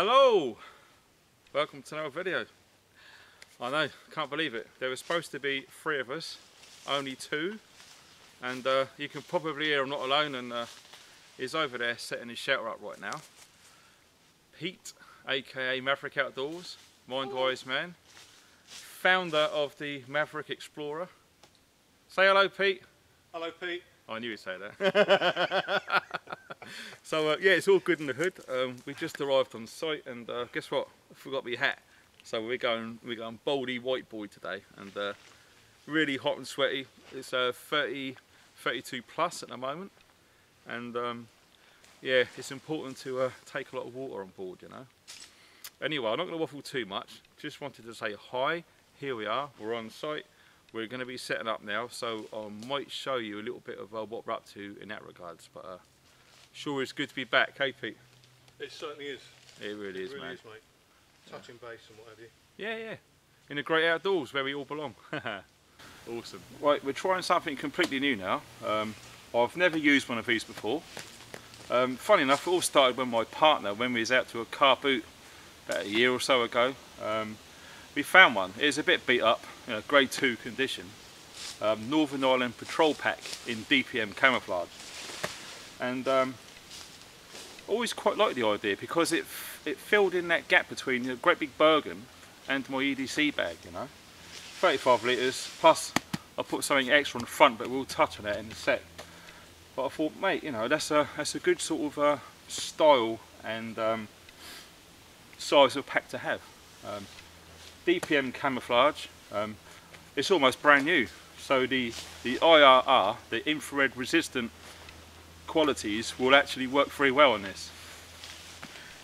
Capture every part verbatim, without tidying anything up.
Hello, welcome to another video. I know, can't believe it. There was supposed to be three of us, only two, and uh, you can probably hear I'm not alone, and uh, he's over there setting his shelter up right now. Pete, aka Maverick Outdoors, MINDWISEMAN, founder of the Maverick Explorer. Say hello, Pete. Hello, Pete. Oh, I knew you'd say that. So uh, yeah, it's all good in the hood. Um, we just arrived on site, and uh, guess what? I forgot my hat. So we're going, we're going baldy white boy today, and uh, really hot and sweaty. It's uh, thirty, thirty-two plus at the moment, and um, yeah, it's important to uh, take a lot of water on board, you know. Anyway, I'm not going to waffle too much. Just wanted to say hi. Here we are. We're on site. We're going to be setting up now, so I might show you a little bit of uh, what we're up to in that regards. But uh, sure, it's good to be back, hey Pete? It certainly is. It really is, it really mate. Is, mate. Touching yeah. base and what have you. Yeah, yeah. In the great outdoors where we all belong. Awesome. Right, we're trying something completely new now. Um, I've never used one of these before. Um, funny enough, it all started when my partner, when we was out to a car boot about a year or so ago, um, we found one. It was a bit beat up, you know, grade two condition. Um, Northern Ireland Patrol Pack in D P M camouflage. And um, always quite like the idea because it it filled in that gap between the great big Bergen and my E D C bag, you know. thirty-five litres, plus I put something extra on the front, but we'll touch on that in a sec. But I thought, mate, you know, that's a, that's a good sort of uh, style and um, size of pack to have. Um, D P M camouflage, um, it's almost brand new, so the, the I R R, the infrared resistant qualities, will actually work very well on this.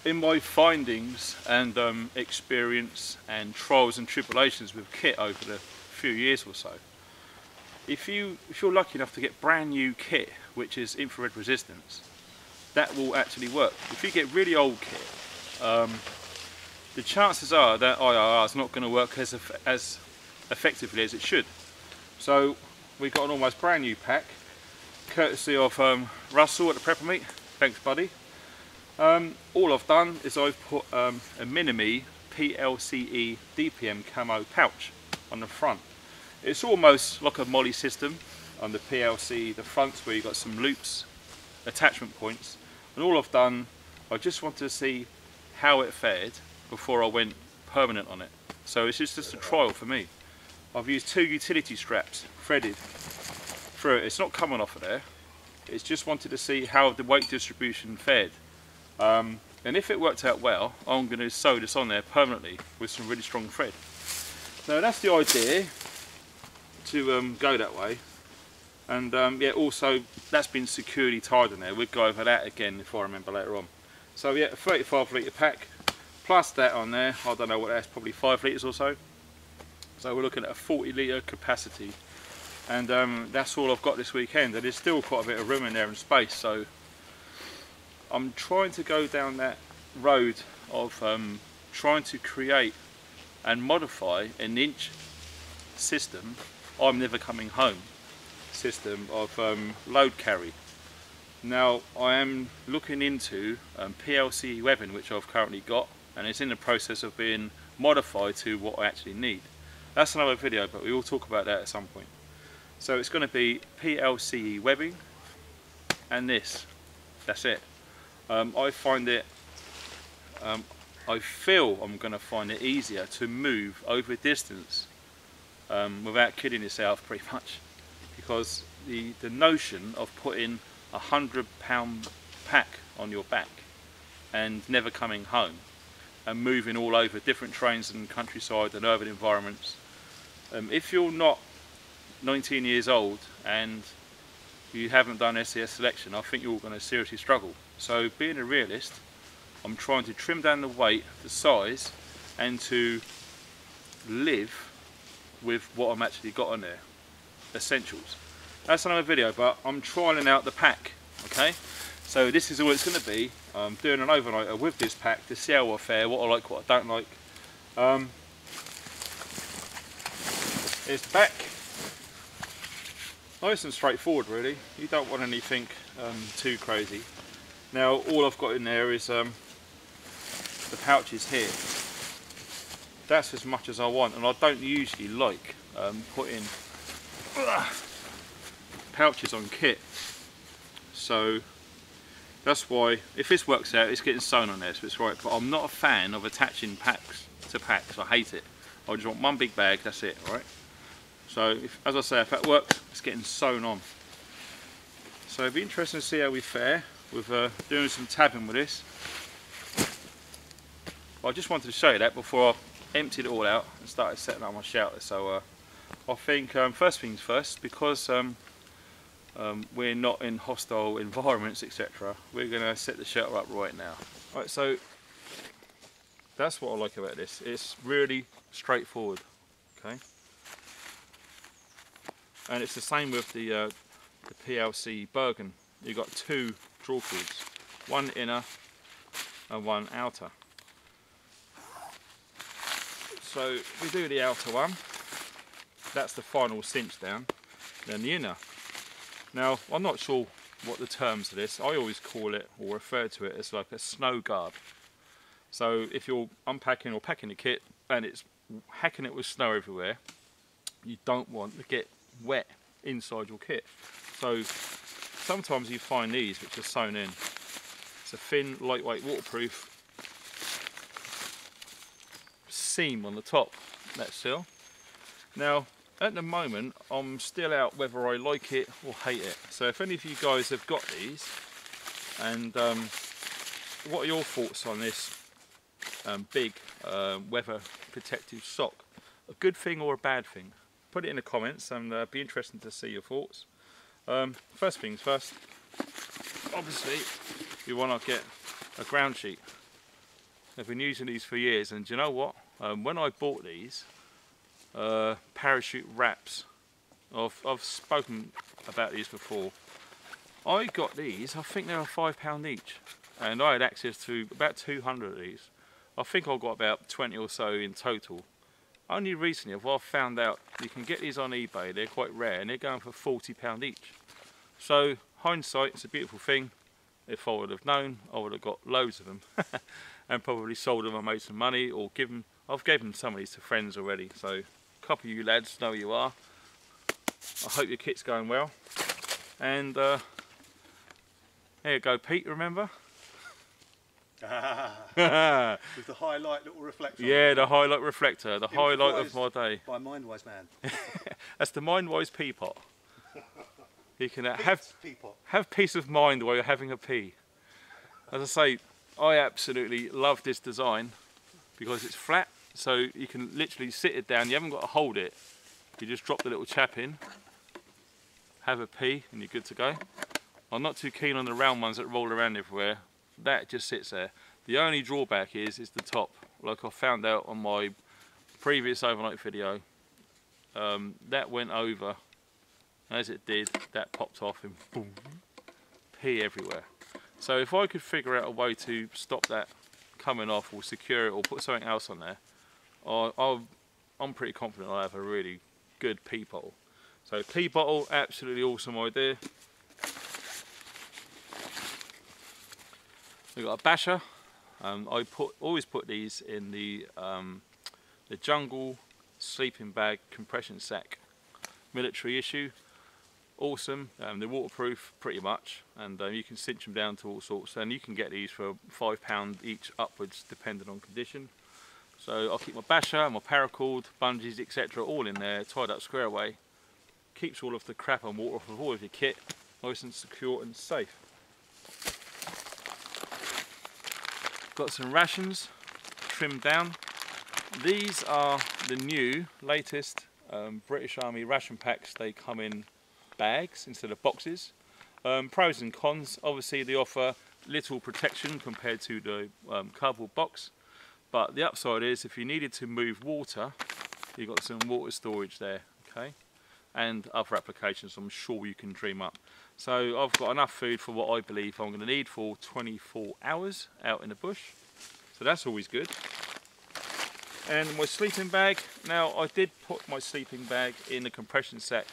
In my findings and um, experience and trials and tribulations with kit over the few years or so, if, you, if you're lucky enough to get brand new kit which is infrared resistance, that will actually work. If you get really old kit, um, the chances are that I R R is not going to work as, as effectively as it should. So we've got an almost brand new pack, courtesy of um, Russell at the Prepper Meet. Thanks, buddy. Um, all I've done is I've put um, a Minimi P L C E D P M camo pouch on the front. It's almost like a MOLLE system on the P L C, the fronts where you've got some loops, attachment points. And all I've done, I just wanted to see how it fared before I went permanent on it. So it's just, just a trial for me. I've used two utility straps threaded through it. It's not coming off of there. It's just wanted to see how the weight distribution fared. Um, and if it worked out well, I'm going to sew this on there permanently with some really strong thread. So that's the idea, to um, go that way. And um, yeah, also that's been securely tied in there. We'll go over that again if I remember later on. So yeah, a thirty-five litre pack. Plus that on there, I don't know what that's, probably five litres or so. So we're looking at a forty litre capacity. And um, that's all I've got this weekend. And there's still quite a bit of room in there and space. So I'm trying to go down that road of um, trying to create and modify an inch system, I'm never coming home system of um, load carry. Now I am looking into um, P L C weapon, which I've currently got, and it's in the process of being modified to what I actually need. That's another video, but we will talk about that at some point. So it's going to be P L C webbing and this, that's it. Um, I find it, um, I feel I'm going to find it easier to move over distance um, without kidding yourself pretty much, because the, the notion of putting a hundred pound pack on your back and never coming home and moving all over different trains and countryside and urban environments, um, if you're not nineteen years old and you haven't done S E S selection, I think you're all going to seriously struggle. So being a realist, I'm trying to trim down the weight, the size, and to live with what I'm actually got on there, essentials. That's another video, but I'm trialing out the pack, okay? So this is all it's going to be. I'm doing an overnighter with this pack to see how I fare, what I like, what I don't like. Um, here's the back. Nice and straightforward, really. You don't want anything um, too crazy. Now all I've got in there is um, the pouches here, that's as much as I want, and I don't usually like um, putting uh, pouches on kit, so that's why if this works out it's getting sewn on there, so it's right. But I'm not a fan of attaching packs to packs, I hate it. I just want one big bag, that's it, all right? So if, as I say, if that works, it's getting sewn on. So it'll be interesting to see how we fare with uh, doing some tabbing with this. I just wanted to show you that before I emptied it all out and started setting up my shelter. So uh, I think um, first things first, because um, um, we're not in hostile environments, et cetera, we're going to set the shelter up right now. All right, so that's what I like about this. It's really straightforward, okay? And it's the same with the, uh, the P L C Bergen. You've got two draw cords, one inner and one outer. So we do the outer one, that's the final cinch down, then the inner. Now I'm not sure what the terms of this, I always call it or refer to it as like a snow guard. So if you're unpacking or packing a kit and it's hacking it with snow everywhere, you don't want to get wet inside your kit. So sometimes you find these which are sewn in. It's a thin, lightweight, waterproof seam on the top, that seal. Now at the moment I'm still out whether I like it or hate it. So if any of you guys have got these, and um, what are your thoughts on this um, big uh, weather protective sock? A good thing or a bad thing? Put it in the comments, and uh, be interesting to see your thoughts. Um, first things first, obviously you want to get a ground sheet. I've been using these for years, and do you know what? Um, when I bought these uh, parachute wraps, I've, I've spoken about these before. I got these, I think they were five pound each, and I had access to about two hundred of these. I think I got about twenty or so in total. Only recently I've found out you can get these on eBay, they're quite rare, and they're going for forty pounds each. So hindsight, it's a beautiful thing. If I would have known, I would have got loads of them and probably sold them and made some money, or given, I've given some of these to friends already. So a couple of you lads know who you are. I hope your kit's going well. And uh, there you go, Pete, remember? With the highlight little reflector. Yeah, the highlight reflector, the highlight of my day. By MINDWISEMAN. That's the MINDWISE Peapot. You can uh, have have peace of mind while you're having a pee. As I say, I absolutely love this design because it's flat, so you can literally sit it down. You haven't got to hold it. You just drop the little chap in, have a pee, and you're good to go. I'm not too keen on the round ones that roll around everywhere. That just sits there. The only drawback is is the top. Like I found out on my previous overnight video, um, that went over. As it did, that popped off and boom, pee everywhere. So if I could figure out a way to stop that coming off, or secure it, or put something else on there, I, I'll, I'm pretty confident I'll have a really good pee bottle. So pee bottle, absolutely awesome idea. We've got a basher. Um, I put, always put these in the, um, the jungle sleeping bag compression sack. Military issue, awesome. Um, they're waterproof pretty much, and um, you can cinch them down to all sorts. And you can get these for five pound each upwards, depending on condition. So I'll keep my basher, my paracord, bungees, et cetera, all in there, tied up square away. Keeps all of the crap and water off of all of your kit, nice and secure and safe. Got some rations trimmed down. These are the new, latest um, British Army ration packs. They come in bags instead of boxes. Um, pros and cons, obviously they offer little protection compared to the um, cardboard box. But the upside is if you needed to move water, you've got some water storage there, okay? And other applications I'm sure you can dream up. So I've got enough food for what I believe I'm going to need for twenty-four hours out in the bush. So that's always good. And my sleeping bag. Now I did put my sleeping bag in the compression sack,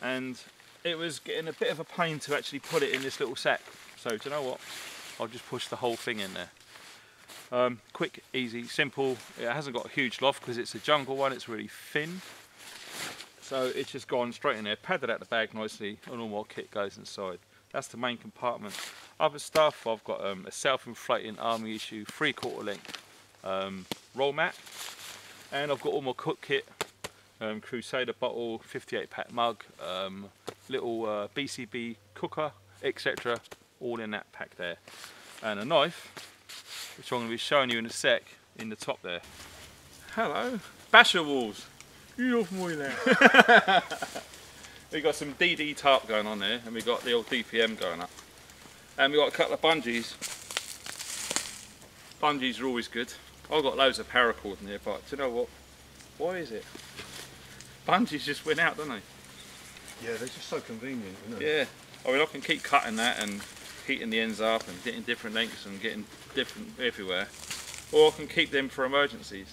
and it was getting a bit of a pain to actually put it in this little sack. So do you know what? I'll just push the whole thing in there. Um, quick, easy, simple. It hasn't got a huge loft because it's a jungle one, it's really thin. So it's just gone straight in there, padded out the bag nicely, and all my kit goes inside. That's the main compartment. Other stuff, I've got um, a self-inflating army issue, three quarter length um, roll mat. And I've got all my cook kit, um, Crusader bottle, fifty-eight pack mug, um, little uh, B C B cooker, et cetera. All in that pack there. And a knife, which I'm going to be showing you in a sec, in the top there. Hello. Basher walls. Get off my there. We've got some D D tarp going on there, and we've got the old D P M going up. And we've got a couple of bungees. Bungees are always good. I've got loads of paracord in here, but do you know what? Why is it? Bungees just went out, don't they? Yeah, they're just so convenient, isn't they? Yeah. I mean, I can keep cutting that and heating the ends up and getting different lengths and getting different everywhere. Or I can keep them for emergencies.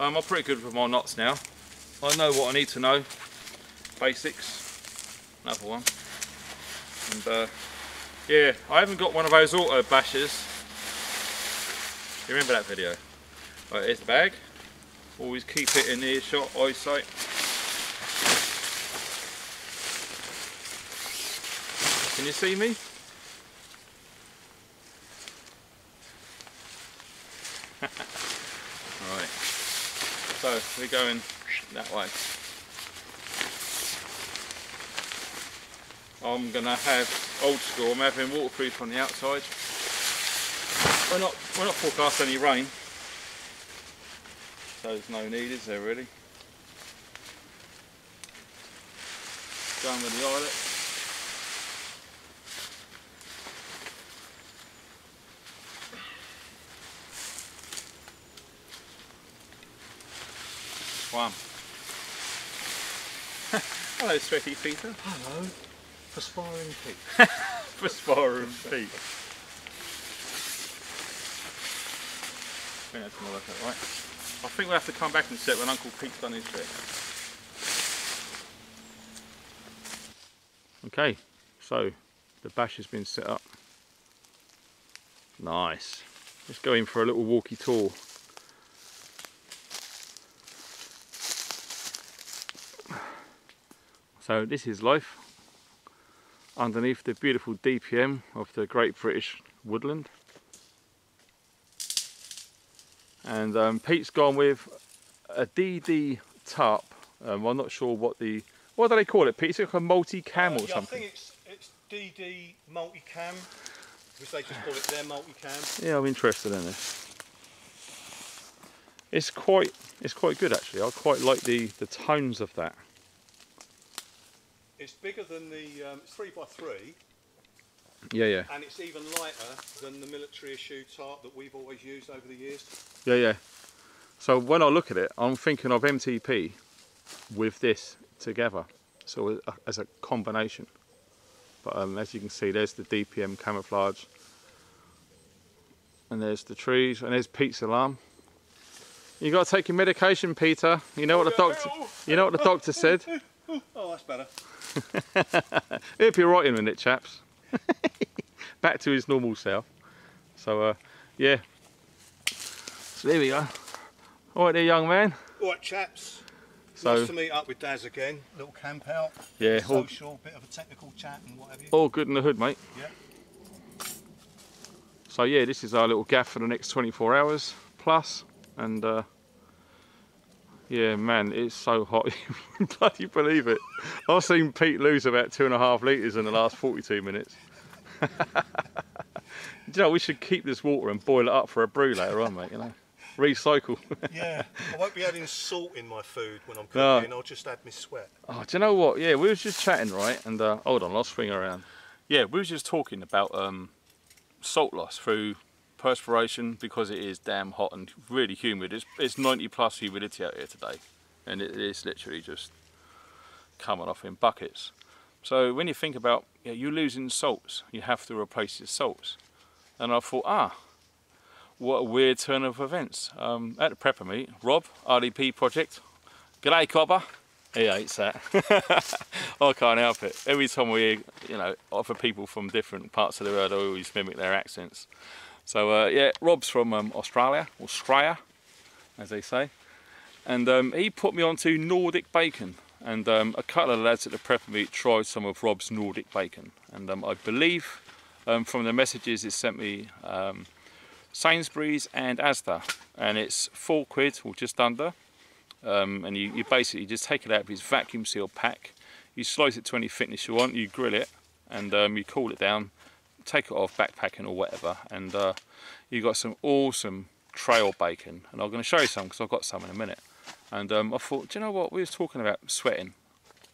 Um, I'm pretty good with my knots now. I know what I need to know. Basics. Another one. And uh, yeah, I haven't got one of those auto bashers. You remember that video? Right, here's the bag. Always keep it in earshot, eyesight. Can you see me? Right. So we're going that way. I'm gonna have old school. I'm having waterproof on the outside. We're not we're not forecasting any rain, so there's no need, is there really? Going with the eyelet. One. Hello, Sweaty Peter. Hello. For sparring Pete. For sparring Pete. I think that's going to work out right. I think we'll have to come back and set when Uncle Pete's done his bit. Okay, so the bash has been set up. Nice. Let's go in for a little walkie tour. So this is life underneath the beautiful D P M of the Great British Woodland. And um, Pete's gone with a D D tarp. Um, I'm not sure what the, what do they call it, Pete? It's like a multi-cam uh, or yeah, something? I think it's, it's D D multi-cam, because they just call it their multi-cam. Yeah, I'm interested in this. It's quite, it's quite good actually. I quite like the, the tones of that. It's bigger than the um, three by three. Yeah, yeah. And it's even lighter than the military issue tarp that we've always used over the years. Yeah, yeah. So when I look at it, I'm thinking of M T P with this together, so as a combination. But um, as you can see, there's the D P M camouflage, and there's the trees, and there's Pete's alarm. You got to take your medication, Peter. You know what the doctor. You know what the doctor said. Oh, that's better. He'll be right in a minute, chaps. Back to his normal self. So, uh, yeah. So there we go. All right, there, young man. All right, chaps. So, nice to meet up with Daz again. Little camp out. Yeah. Social, all, bit of a technical chat and what have you. All good in the hood, mate. Yeah. So yeah, this is our little gaff for the next twenty-four hours plus, and. Uh, Yeah, man, it's so hot, you wouldn't bloody believe it. I've seen Pete lose about two and a half litres in the last forty-two minutes. Do you know, we should keep this water and boil it up for a brew later on, mate, you know. Recycle. Yeah, I won't be adding salt in my food when I'm cooking, no. I'll just add my sweat. Oh, do you know what? Yeah, we was just chatting, right, and uh, hold on, I'll swing around. Yeah, we was just talking about um, salt loss through perspiration, because it is damn hot and really humid. It's, it's ninety plus humidity out here today, and it is literally just coming off in buckets. So when you think about, yeah, you're losing salts, you have to replace your salts. And I thought, ah, what a weird turn of events. Um, at the prepper meet, Rob, R D P Project, g'day copper. He hates that. I can't help it. Every time we, you know, offer people from different parts of the world, I always mimic their accents. So uh, yeah, Rob's from um, Australia, or Australia, as they say, and um, he put me onto Nordic Bacon, and um, a couple of lads at the prep meet tried some of Rob's Nordic Bacon, and um, I believe um, from the messages it sent me um, Sainsbury's and Asda, and it's four quid or just under, um, and you, you basically just take it out of its vacuum sealed pack, you slice it to any thickness you want, you grill it, and um, you cool it down, take it off backpacking or whatever, and uh, you got some awesome trail bacon, and I'm going to show you some because I've got some in a minute. And um, I thought, do you know what, we was talking about sweating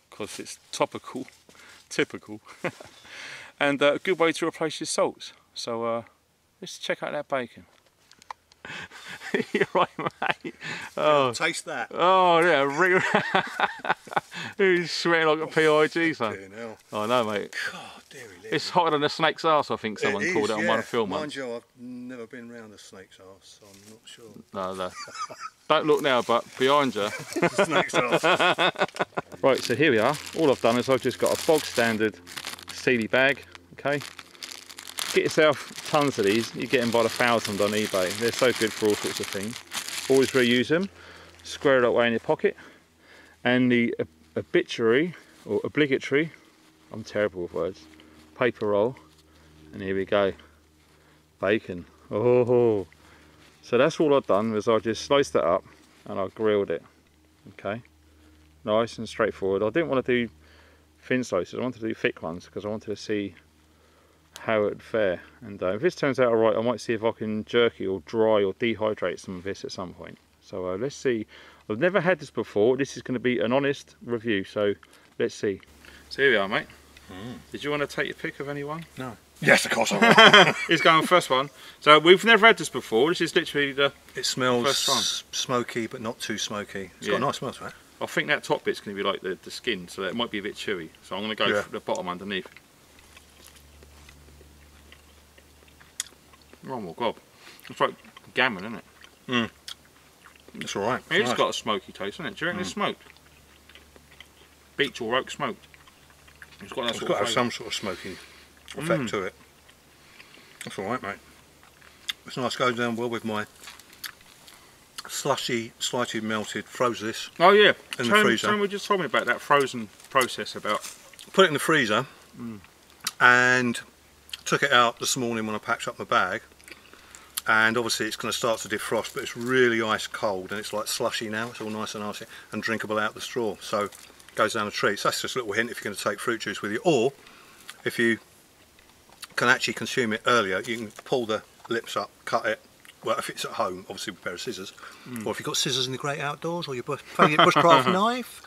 because it's topical, typical, and uh, a good way to replace your salts. So uh, let's check out that bacon. You're right, mate. Oh, taste that. Oh yeah, who's sweating like a P I G, son? I know, mate. God, it's hotter than a snake's arse, I think someone it called is, it on yeah. one film. Mind you, I've never been round a snake's arse, so I'm not sure. No, no. Don't look now, but behind you. Snake's arse. Right, so here we are. All I've done is I've just got a bog standard sealy bag. Okay. Get yourself tons of these. You get them by the thousand on eBay. They're so good for all sorts of things. Always reuse them. Square it away in your pocket. And the ob obituary or obligatory, I'm terrible with words, paper roll. And here we go. Bacon. Oh. So that's all I've done was I just sliced that up and I grilled it. Okay. Nice and straightforward. I didn't want to do thin slices. I wanted to do thick ones because I wanted to see how it would fare, and uh, if this turns out all right, I might see if I can jerky or dry or dehydrate some of this at some point. So uh, let's see. I've never had this before. This is going to be an honest review, so let's see. So here we are, mate. Mm. Did you want to take your pick of anyone? No. Yes, of course I will. He's going first one. So we've never had this before. This is literally the It smells first one. Smoky, but not too smoky. It's yeah. got a nice smell to it. I think that top bit's going to be like the, the skin, so it might be a bit chewy. So I'm going to go yeah. for the bottom underneath. Oh my God, it's like gammon, isn't it? Mm. It's all right. It's, it's nice. Got a smoky taste, isn't it? Do you reckon mm. it's smoked? Beech or oak smoked. It's got that it's sort got of to have some sort of smoky effect mm. to it. That's all right, mate. It's nice. Goes down well with my slushy, slightly melted, froze this. Oh yeah, in Tom, the freezer. Tom just told me about that frozen process. About put it in the freezer mm. and took it out this morning when I packed up my bag, and obviously it's going to start to defrost, but it's really ice cold and it's like slushy now. It's all nice and icy and drinkable out the straw, so it goes down a treat. So that's just a little hint if you're going to take fruit juice with you, or if you can actually consume it earlier, you can pull the lips up, cut it. Well, if it's at home, obviously with a pair of scissors, mm. or if you've got scissors in the great outdoors, or your favourite bushcraft knife,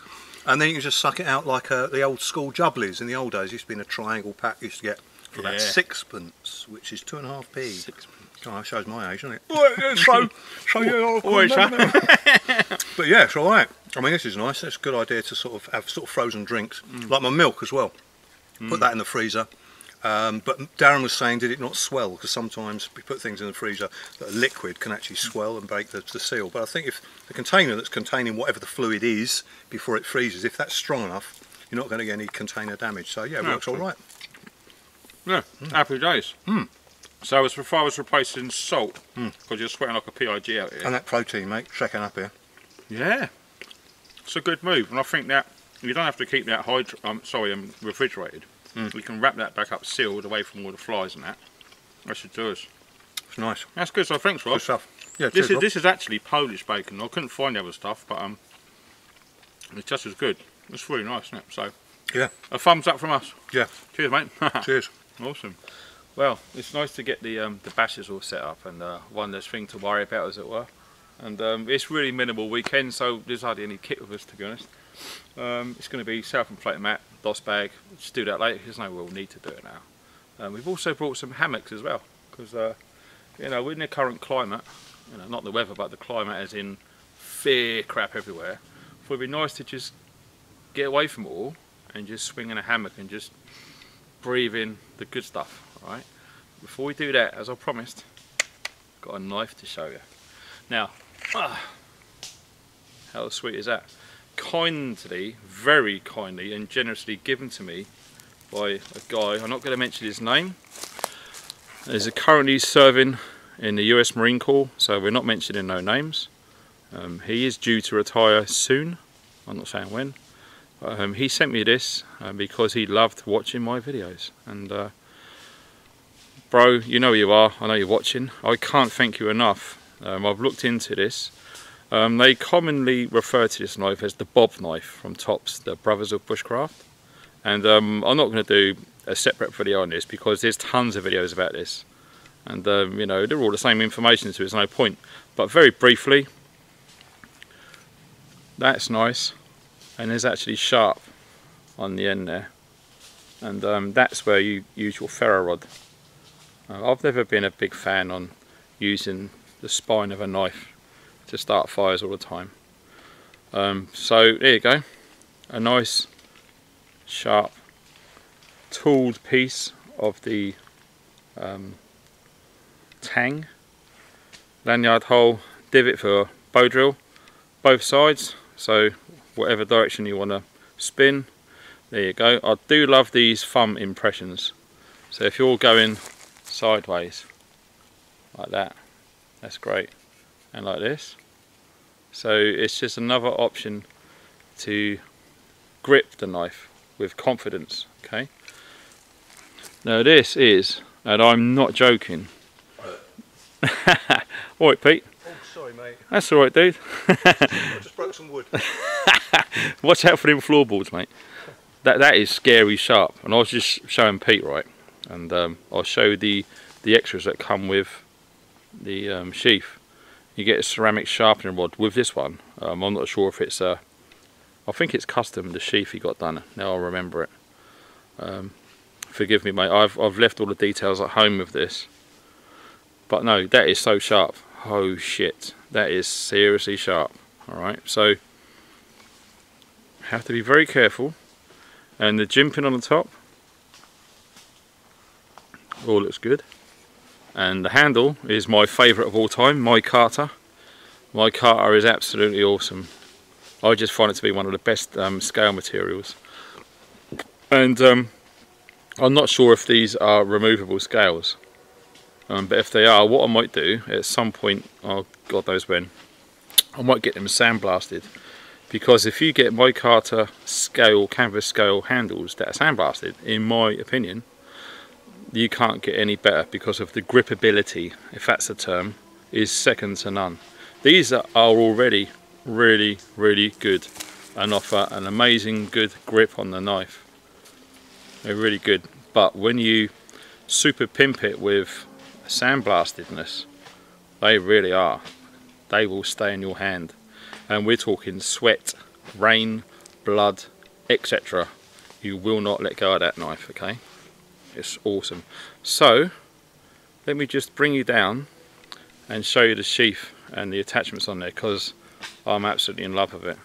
and then you can just suck it out like a, the old school jubblies in the old days. It used to be in a triangle pack. You used to get for yeah. about sixpence, which is two and a half p. Sixpence. Oh, that shows my age, doesn't it? Well, so, so you're always But yeah, it's all right. I mean, this is nice. It's a good idea to sort of have sort of frozen drinks, mm. like my milk as well. Mm. Put that in the freezer. Um, but Darren was saying, did it not swell? Because sometimes we put things in the freezer that are liquid can actually swell and break the, the seal. But I think if the container that's containing whatever the fluid is before it freezes, if that's strong enough, you're not going to get any container damage. So yeah, it no, works all right. Yeah, mm. happy days. Mm. So as if I was replacing salt, because mm. you're sweating like a P I G out here. And that protein, mate, checking up here. Yeah, it's a good move, and I think that you don't have to keep that hydro um, sorry, um, refrigerated. Mm. We can wrap that back up sealed away from all the flies and that. That should do us. It's nice. That's good, so thanks, Rob. Good stuff. Yeah, this, cheers, is, Rob. This is actually Polish bacon. I couldn't find the other stuff, but um, it's just as good. It's really nice, isn't it? So yeah, a thumbs up from us. Yeah. Cheers, mate. Cheers. Awesome. Well, it's nice to get the um, the bashes all set up and uh, one less thing to worry about, as it were. And um, it's really minimal weekend, so there's hardly any kit with us, to be honest. Um, it's going to be self-inflating mat, DOS bag. We'll just do that later. There's no real need to do it now. Um, we've also brought some hammocks as well, because uh, you know, we're in the current climate. You know, not the weather, but the climate, as in fair crap everywhere. So it'd be nice to just get away from it all and just swing in a hammock and just breathe in the good stuff, right? Before we do that, as I promised, got a knife to show you. Now, ah, how sweet is that? Kindly, very kindly and generously given to me by a guy, I'm not going to mention his name, is currently serving in the U S Marine Corps, so we're not mentioning no names. Um, he is due to retire soon, I'm not saying when. Um, he sent me this uh, because he loved watching my videos, and uh, bro, you know who you are, I know you're watching, I can't thank you enough. um, I've looked into this. Um, they commonly refer to this knife as the Bob knife from Topps, the Brothers of Bushcraft, and um, I'm not going to do a separate video on this because there's tons of videos about this, and um, you know, they're all the same information, so there's no point. But very briefly, that's nice. And there's actually sharp on the end there, and um, that's where you use your ferro rod. Uh, I've never been a big fan on using the spine of a knife to start fires all the time. Um, so there you go, a nice sharp tooled piece of the um, tang, lanyard hole, divot for bow drill, both sides. So whatever direction you want to spin, there you go. I do love these thumb impressions, so if you're going sideways like that, that's great, and like this. So it's just another option to grip the knife with confidence. Okay, now this is, and I'm not joking, alright Pete. Sorry, mate. That's all right, dude. I just broke some wood. Watch out for them floorboards, mate. That that is scary sharp. And I was just showing Pete, right, and um, I'll show the the extras that come with the um, sheath. You get a ceramic sharpening rod with this one. Um, I'm not sure if it's a. I think it's custom, the sheath he got done. Now I remember it. Um, forgive me, mate. I've I've left all the details at home with this. But no, that is so sharp. Oh shit, that is seriously sharp. Alright, so have to be very careful, and the jimping on the top all looks good, and the handle is my favourite of all time, Mykarta. Mykarta is absolutely awesome. I just find it to be one of the best um, scale materials, and um, I'm not sure if these are removable scales. Um, but if they are, what I might do at some point, oh God knows when, I might get them sandblasted, because if you get Mykarta scale, canvas scale handles that are sandblasted, in my opinion, you can't get any better because of the grippability, if that's the term, is second to none. These are already really, really good and offer an amazing good grip on the knife. They're really good, but when you super pimp it with sandblastedness, they really are, they will stay in your hand, and we're talking sweat, rain, blood, etc. You will not let go of that knife. Okay, it's awesome. So let me just bring you down and show you the sheath and the attachments on there, because I'm absolutely in love with it.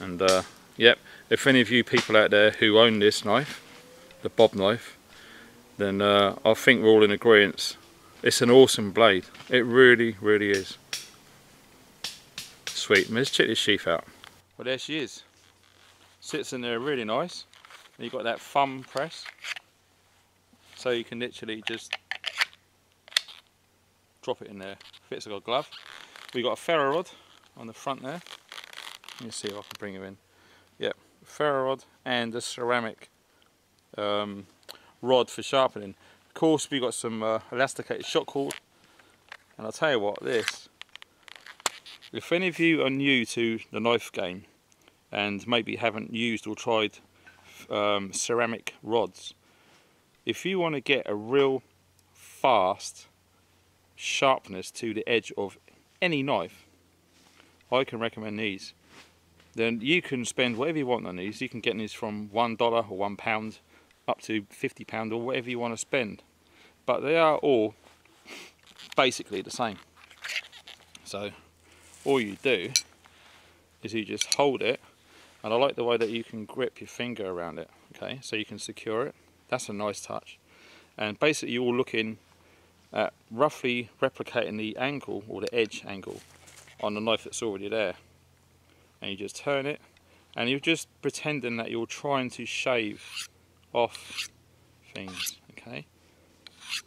And uh, yep, if any of you people out there who own this knife, the Bob knife, then uh, I think we're all in agreement. It's an awesome blade. It really, really is. Sweet. Let's check this sheath out. Well, there she is. Sits in there really nice. And you've got that thumb press, so you can literally just drop it in there. Fits like a glove. We've got a ferro rod on the front there. Let me see if I can bring her in. Yep, ferro rod and a ceramic um, rod for sharpening. Of course, we've got some uh, elasticated shock cord, and I'll tell you what, this, if any of you are new to the knife game and maybe haven't used or tried um, ceramic rods, if you want to get a real fast sharpness to the edge of any knife, I can recommend these. Then you can spend whatever you want on these. You can get these from one dollar or one pound up to fifty pounds or whatever you want to spend, but they are all basically the same. So all you do is you just hold it, and I like the way that you can grip your finger around it. Okay, so you can secure it. That's a nice touch. And basically you're looking at roughly replicating the angle, or the edge angle, on the knife that's already there, and you just turn it, and you're just pretending that you're trying to shave off things. Okay,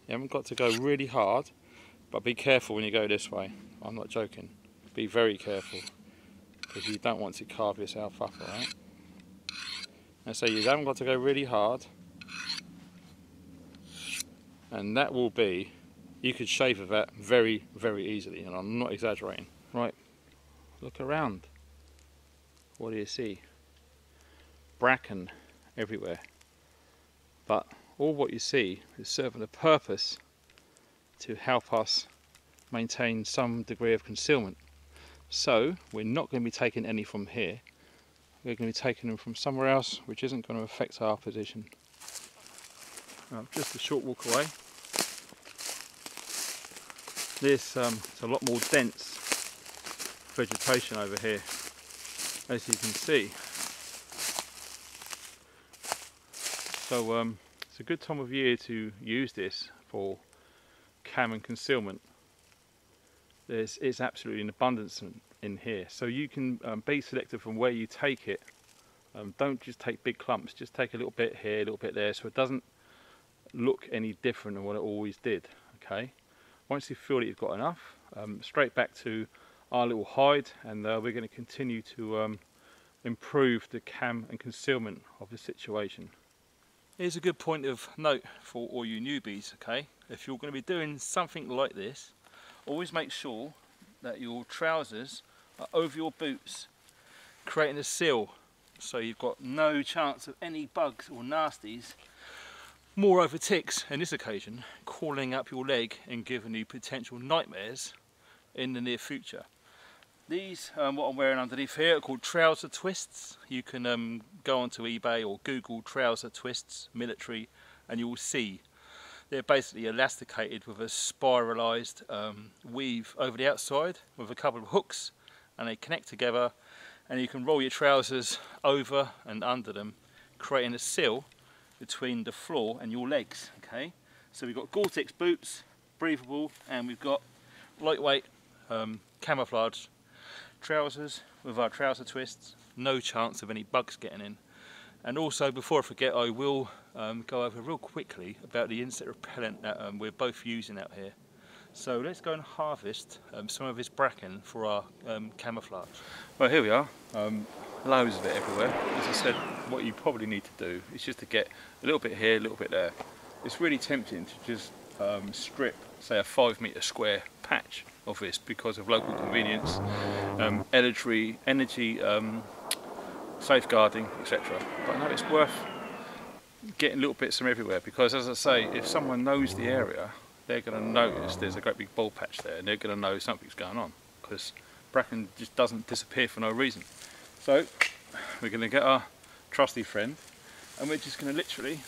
you haven't got to go really hard, But be careful when you go this way. I'm not joking. Be very careful, because you don't want to carve yourself up, alright? And so you haven't got to go really hard. And that will be, you could shave with that very, very easily, and I'm not exaggerating. Right, look around. What do you see? Bracken everywhere. But all what you see is serving a purpose to help us maintain some degree of concealment. So we're not going to be taking any from here. We're going to be taking them from somewhere else, which isn't going to affect our position. Well, just a short walk away. This um, it's a lot more dense vegetation over here, as you can see. So um, it's a good time of year to use this for cam and concealment. There's, it's absolutely an abundance in, in here, so you can um, be selective from where you take it. Um, don't just take big clumps, just take a little bit here, a little bit there, so it doesn't look any different than what it always did. Okay, once you feel that you've got enough, um, straight back to our little hide, and uh, we're going to continue to um, improve the cam and concealment of the situation. Here's a good point of note for all you newbies, okay? If you're going to be doing something like this, always make sure that your trousers are over your boots, creating a seal, so you've got no chance of any bugs or nasties. Moreover, ticks, in this occasion, calling up your leg and giving you potential nightmares in the near future. These, um, what I'm wearing underneath here, are called trouser twists. You can um, go onto eBay or Google trouser twists, military, and you'll see. They're basically elasticated with a spiralised um, weave over the outside with a couple of hooks, and they connect together, and you can roll your trousers over and under them, creating a sill between the floor and your legs, okay? So we've got Gore-Tex boots, breathable, and we've got lightweight um, camouflage trousers with our trouser twists, no chance of any bugs getting in. And also, before I forget, I will um, go over real quickly about the insect repellent that um, we're both using out here. So let's go and harvest um, some of this bracken for our um, camouflage. Well, here we are, um, loads of it everywhere. As I said, what you probably need to do is just to get a little bit here, a little bit there. It's really tempting to just um, strip, say, a five metre square patch of this because of local convenience, um, energy, energy um, safeguarding, et cetera. But no, it's worth getting little bits from everywhere, because as I say, if someone knows the area, they're going to notice there's a great big bald patch there, and they're going to know something's going on, because bracken just doesn't disappear for no reason. So we're going to get our trusty friend, and we're just going to literally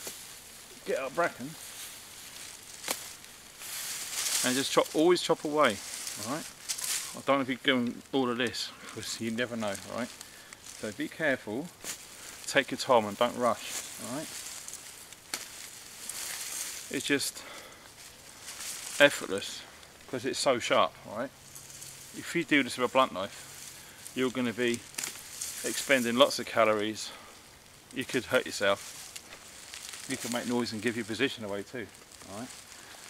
get our bracken and just chop, always chop away, alright? I don't know if you're doing all of this, because you never know, alright? So be careful, take your time and don't rush, alright? It's just effortless, because it's so sharp, alright? If you do this with a blunt knife, you're going to be expending lots of calories, you could hurt yourself, you could make noise and give your position away too, alright?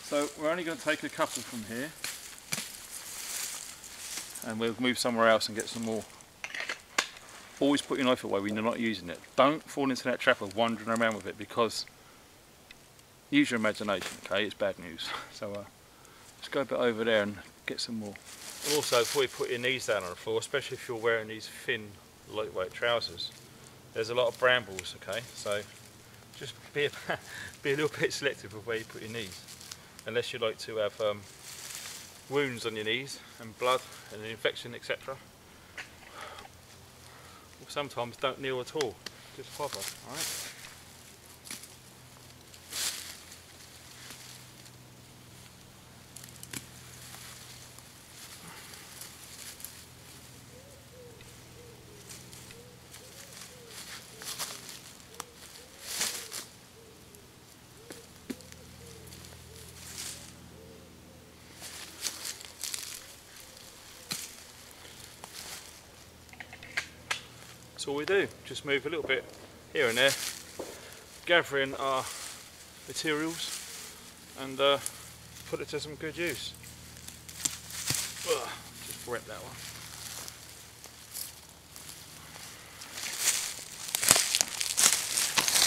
So we're only going to take a couple from here, and we'll move somewhere else and get some more. Always put your knife away when you're not using it. Don't fall into that trap of wandering around with it, because use your imagination, okay? It's bad news. So uh, let's go a bit over there and get some more. And also, before you put your knees down on the floor, especially if you're wearing these thin, lightweight trousers, there's a lot of brambles, okay? So just be a, be a little bit selective of where you put your knees, unless you like to have um, wounds on your knees and blood and an infection, et cetera. Sometimes don't kneel at all, just hover, alright? All we do, just move a little bit here and there, gathering our materials and uh, put it to some good use. wet that one.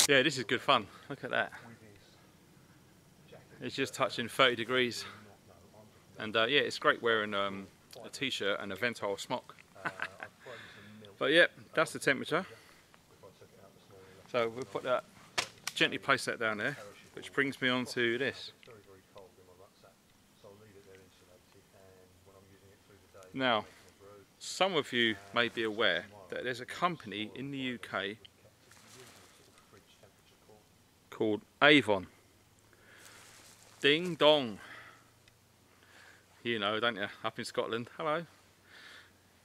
Yeah, this is good fun. Look at that. It's just touching thirty degrees. And uh, yeah, it's great wearing um, a t-shirt and a ventile smock. But yeah, that's the temperature. So we'll put that, gently place that down there, which brings me on to this. Now, some of you may be aware that there's a company in the U K called Avon. Ding dong. You know, don't you? Up in Scotland. Hello.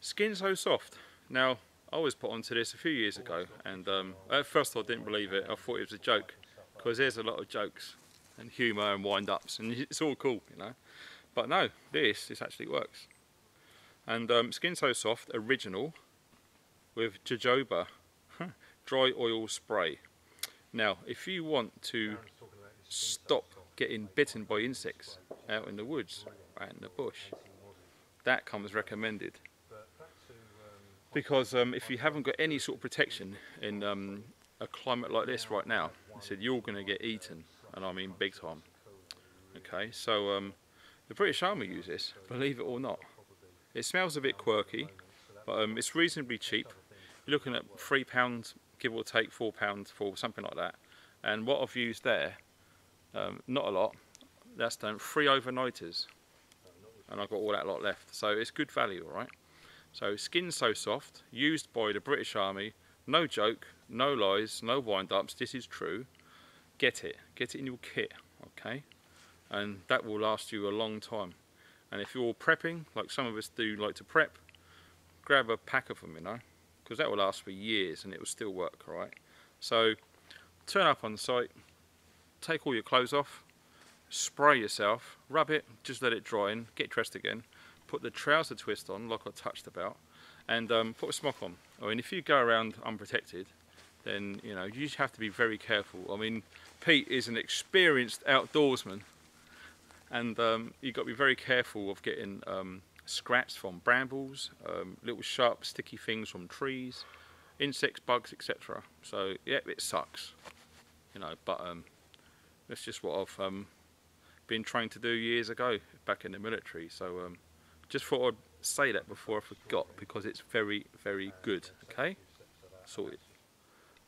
Skin So Soft. Now, I was put onto this a few years ago, and um, at first I didn't believe it. I thought it was a joke, because there's a lot of jokes and humour and wind-ups, and it's all cool, you know. But no, this this actually works. And um, Skin So Soft Original with jojoba dry oil spray. Now, if you want to stop getting bitten by insects out in the woods, out in the bush, that comes recommended. Because um, if you haven't got any sort of protection in um, a climate like this right now, I said you're going to get eaten, and I mean big time. Okay, so um, the British Army use this, believe it or not. It smells a bit quirky, but um, it's reasonably cheap. You're looking at three pounds, give or take four pounds for something like that. And what I've used there, um, not a lot. That's done three overnighters, and I've got all that lot left. So it's good value, all right. So Skin So Soft, used by the British Army, no joke, no lies, no wind-ups, this is true. Get it, get it in your kit, okay? And that will last you a long time. And if you're prepping, like some of us do like to prep, grab a pack of them, you know, because that will last for years and it will still work, all right? So turn up on site, take all your clothes off, spray yourself, rub it, just let it dry in, get dressed again. Put the trouser twist on, like I touched about, and um, put a smock on. I mean, if you go around unprotected, then, you know, you just have to be very careful. I mean, Pete is an experienced outdoorsman, and um, you've got to be very careful of getting um, scratched from brambles, um, little sharp sticky things from trees, insects, bugs, et cetera. So, yeah, it sucks, you know, but um, that's just what I've um, been trained to do years ago, back in the military, so... Um, just thought I'd say that before I forgot, because it's very, very good, okay? Sorted.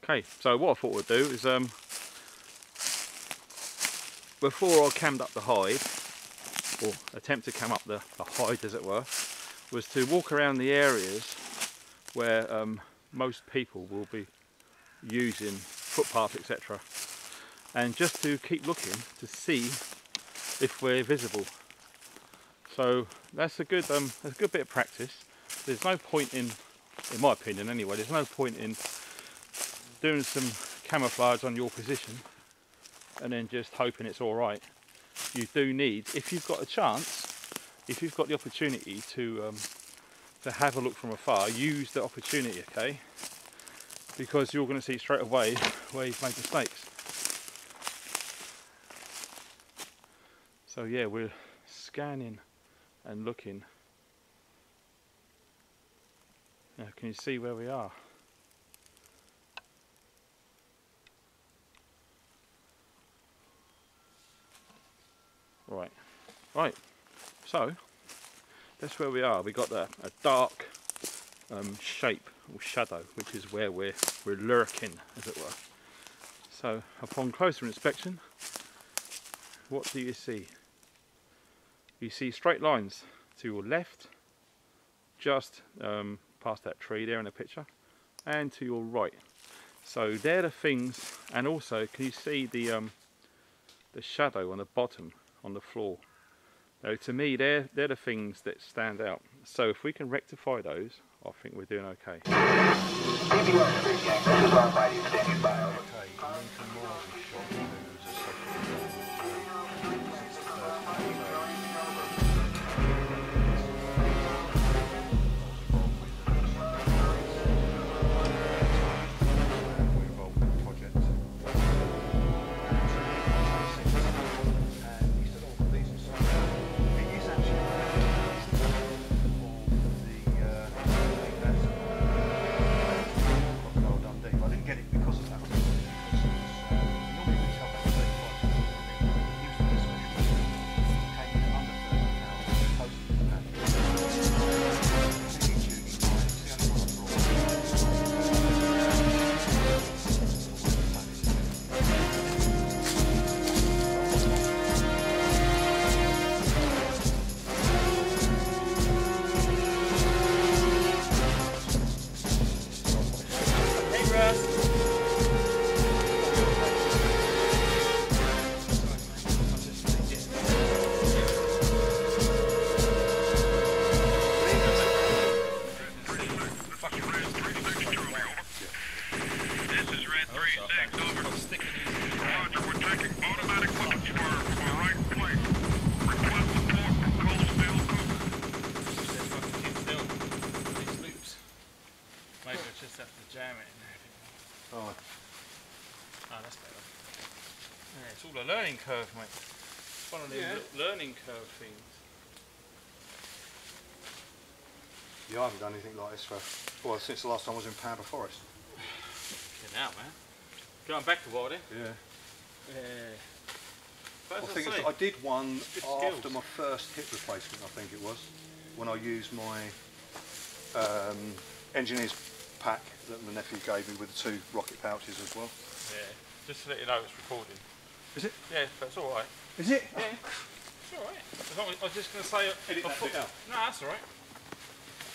Okay, so what I thought I'd do is, um, before I cammed up the hide, or attempt to cam up the, the hide as it were, was to walk around the areas where um, most people will be using footpaths, et cetera. And just to keep looking to see if we're visible. So that's a good, um, that's a good bit of practice. There's no point in, in my opinion anyway, there's no point in doing some camouflage on your position and then just hoping it's all right. You do need, if you've got a chance, if you've got the opportunity to, um, to have a look from afar, use the opportunity, okay? Because you're going to see straight away where you've made mistakes. So yeah, we're scanning and looking. Now, can you see where we are? Right, right, so that's where we are. We got the, a dark um, shape or shadow, which is where we're, we're lurking, as it were. So upon closer inspection, what do you see? You see straight lines to your left, just um, past that tree there in the picture, and to your right. So they're the things, and also can you see the um, the shadow on the bottom on the floor? Now to me, they're they're the things that stand out. So if we can rectify those, I think we're doing okay. rest. Curve, mate. It's one of these yeah. learning curve things. Yeah, I haven't done anything like this for, well, since the last time I was in Powder Forest. Get out, man. Going back to wilding. Yeah. Yeah. Well, I, think I did one after skills. my first hip replacement, I think it was, when I used my um, engineer's pack that my nephew gave me with the two rocket pouches as well. Yeah. Just to let you know, it's recording. Is it? Yeah, that's all right. Is it? Yeah, it's all right. As long as, I was just going to say, Edit that thought, out. no, that's all right.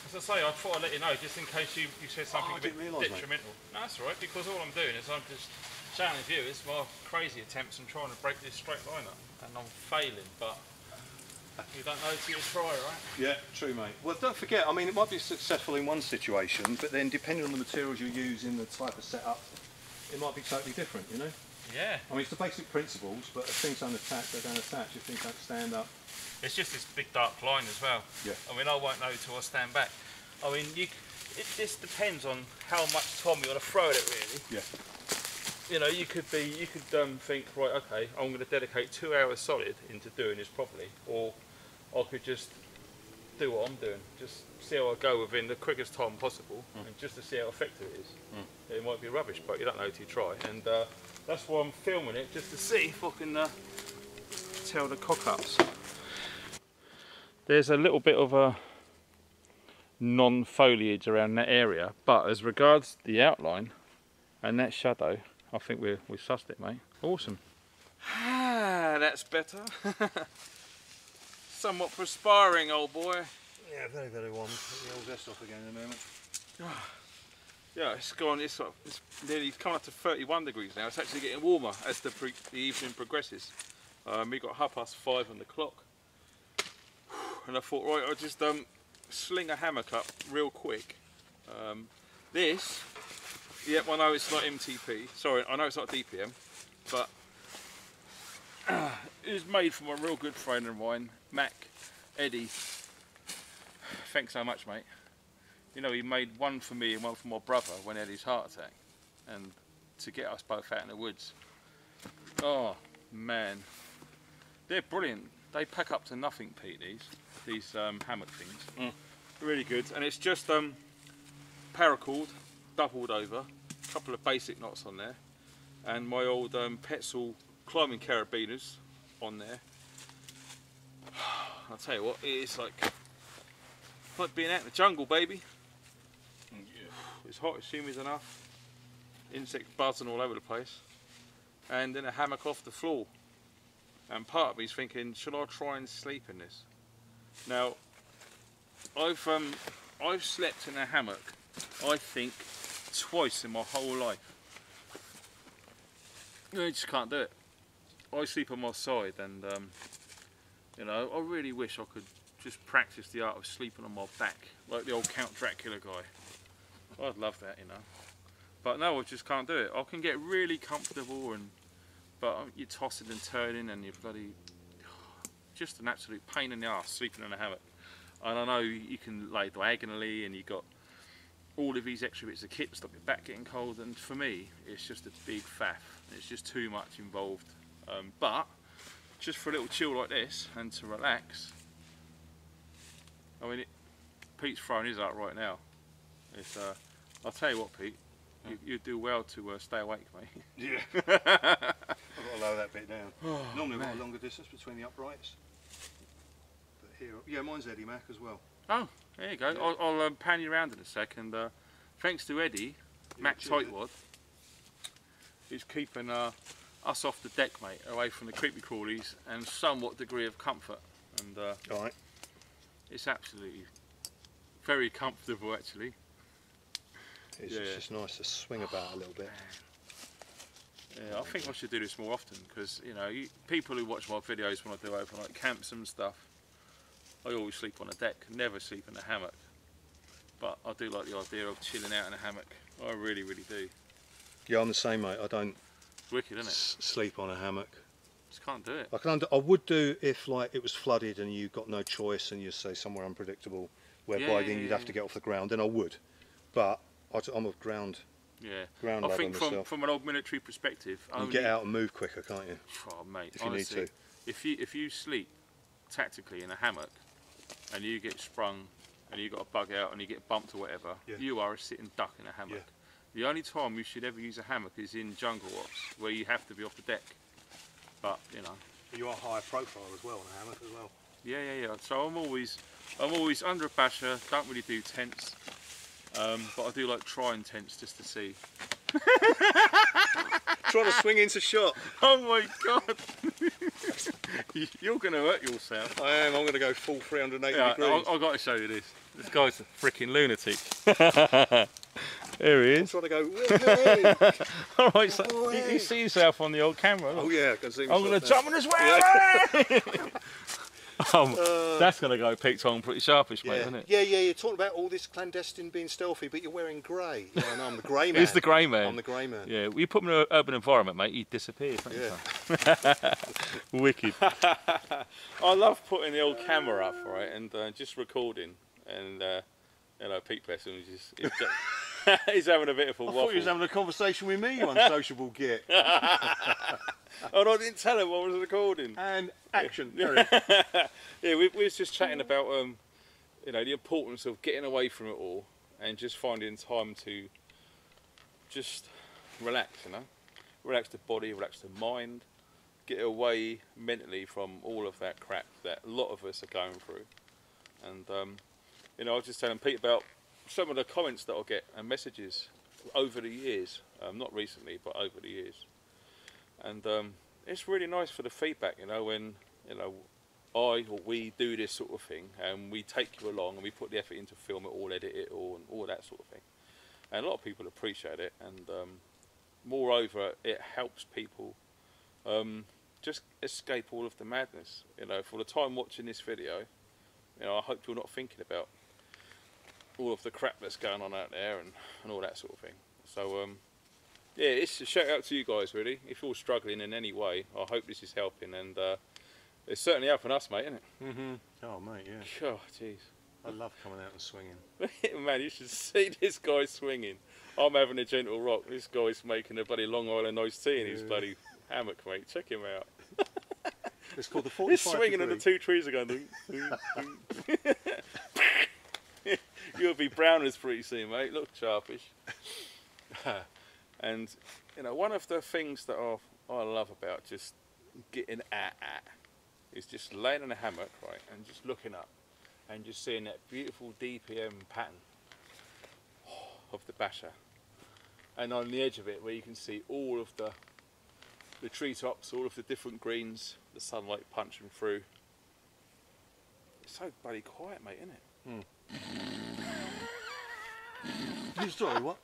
As I say, I thought I'd let you know just in case you, you said something oh, a bit detrimental. Mate. No, that's all right, because all I'm doing is I'm just showing the viewers my crazy attempts and trying to break this straight line up, and I'm failing. But you don't know till you try, right? Yeah, true, mate. Well, don't forget. I mean, it might be successful in one situation, but then depending on the materials you use and the type of setup, it might be totally different. You know. Yeah. I mean, it's the basic principles, but if things don't attach, they don't attach. If things don't stand up. It's just this big dark line as well. Yeah. I mean, I won't know till I stand back. I mean, you, it just depends on how much time you want to throw at it, really. Yeah. You know, you could be, you could um, think, right, okay, I'm going to dedicate two hours solid into doing this properly, or I could just do what I'm doing, just see how I go within the quickest time possible, mm. and just to see how effective it is. Mm. It might be rubbish, but you don't know till you try. And. Uh, That's why I'm filming it, just to see if I can uh, tell the cock-ups. There's a little bit of a non-foliage around that area, but as regards the outline and that shadow, I think we're, we sussed it, mate. Awesome. Ah, that's better. Somewhat perspiring, old boy. Yeah, very, very warm. Put the old vest off again in a moment. Oh. Yeah, it's gone, it's, it's nearly come up to thirty-one degrees now. It's actually getting warmer as the, pre the evening progresses. Um, we got half past five on the clock. And I thought, right, I'll just um, sling a hammock up real quick. Um, this, yep, yeah, I know it's not M T P. Sorry, I know it's not D P M. But uh, it was made from a real good friend of mine, Mac, Eddie. Thanks so much, mate. You know, he made one for me and one for my brother when he had his heart attack, and to get us both out in the woods. Oh man, they're brilliant. They pack up to nothing, Pete. These these um, hammock things, mm. really good. And it's just um, paracord, doubled over, a couple of basic knots on there, and my old um, Petzl climbing carabiners on there. I'll tell you what, it is like like being out in the jungle, baby. It's hot, it's humid enough, insects buzzing all over the place, and then a hammock off the floor. And part of me's thinking, should I try and sleep in this? Now, I've um, I've slept in a hammock, I think, twice in my whole life. I just can't do it. I sleep on my side, and um, you know, I really wish I could just practice the art of sleeping on my back, like the old Count Dracula guy. I'd love that, you know. But no, I just can't do it. I can get really comfortable, and but you're tossing and turning, and you're bloody just an absolute pain in the arse sleeping in a hammock. And I know you can lay diagonally, and you got all of these extra bits of kit to stop your back getting cold. And for me, it's just a big faff. It's just too much involved. Um, but just for a little chill like this and to relax, I mean, it, Pete's throwing his out right now. It's, uh, I'll tell you what, Pete, you, you do well to uh, stay awake, mate. Yeah. I've got to lower that bit down. Oh, normally we've got a longer distance between the uprights. But here, yeah, mine's Eddie Mac as well. Oh, there you go. Yeah. I'll, I'll um, pan you around in a second. Uh, thanks to Eddie, yeah, Mac Tightwad, who's keeping uh, us off the deck, mate, away from the creepy crawlies and somewhat degree of comfort. And uh, all right. It's absolutely very comfortable, actually. It's yeah. just nice to swing about a little bit. Yeah, I think I should do this more often because, you know, you, people who watch my videos when I do overnight camps and stuff, I always sleep on a deck, never sleep in a hammock. But I do like the idea of chilling out in a hammock. I really, really do. Yeah, I'm the same, mate. I don't it's wicked, isn't it? S sleep on a hammock. Just can't do it. I can. Under I would do if like it was flooded and you got no choice and you say somewhere unpredictable, whereby yeah, yeah, then you'd yeah. have to get off the ground. Then I would, but I'd, I'm a ground. Yeah. Ground. I think from, from an old military perspective, you only, get out and move quicker, can't you? Oh, mate. If honestly, you need to. If you if you sleep tactically in a hammock and you get sprung and you got a bug out and you get bumped or whatever, yeah. you are a sitting duck in a hammock. Yeah. The only time you should ever use a hammock is in jungle ops where you have to be off the deck. But you know, you are higher profile as well in a hammock as well. Yeah, yeah, yeah. So I'm always, I'm always under a basher. Don't really do tents, um, but I do like trying tents just to see. Trying to swing into shot. Oh my god! You're going to hurt yourself. I am. I'm going to go full three hundred and eighty yeah, degrees. I, I got to show you this. This guy's a freaking lunatic. There he is. I'm trying to go. All right, so you, you see yourself on the old camera. Look. Oh yeah, I can see myself. I'm going to jump on as well. Yeah. um, uh, that's going to go peaked on pretty sharpish, yeah. mate, isn't it? Yeah, yeah. You're talking about all this clandestine being stealthy, but you're wearing grey. Yeah, and I'm the grey man. He's the grey man. I'm the grey man. Yeah, you put him in an urban environment, mate. He'd disappear. Yeah. You, wicked. I love putting the old camera up, right, and uh, just recording, and uh, you know, Pete Besson was just. He's just he's having a bit of a I waffle. I thought he was having a conversation with me, you unsociable git. And I didn't tell him I was recording. And action. Yeah, yeah we, we was just chatting about, um, you know, the importance of getting away from it all and just finding time to just relax, you know. Relax the body, relax the mind, get away mentally from all of that crap that a lot of us are going through. And, um, you know, I was just telling Pete about some of the comments that I'll get and messages over the years, um, not recently, but over the years. And um, it's really nice for the feedback, you know, when, you know, I or we do this sort of thing and we take you along and we put the effort into film it all, edit it all, and all that sort of thing. And a lot of people appreciate it. And um, moreover, it helps people um, just escape all of the madness. You know, for the time watching this video, you know, I hope you're not thinking about all of the crap that's going on out there and, and all that sort of thing. So um, yeah, it's a shout out to you guys really. If you're struggling in any way, I hope this is helping, and uh, it's certainly helping us, mate, isn't it? Mm-hmm. Oh mate, yeah. Oh jeez. I love coming out and swinging. Man, you should see this guy swinging. I'm having a gentle rock. This guy's making a bloody Long Island iced tea in his yeah. bloody hammock, mate. Check him out. It's called the forty-five It's swinging degree. And the two trees are going. You'll be browners pretty soon, mate. Look sharpish. And you know, one of the things that I, I love about just getting at at is just laying in a hammock, right, and just looking up and just seeing that beautiful D P M pattern of the basher, and on the edge of it where you can see all of the the treetops, all of the different greens, the sunlight punching through. It's so bloody quiet, mate, isn't it? Mm. You sorry, what?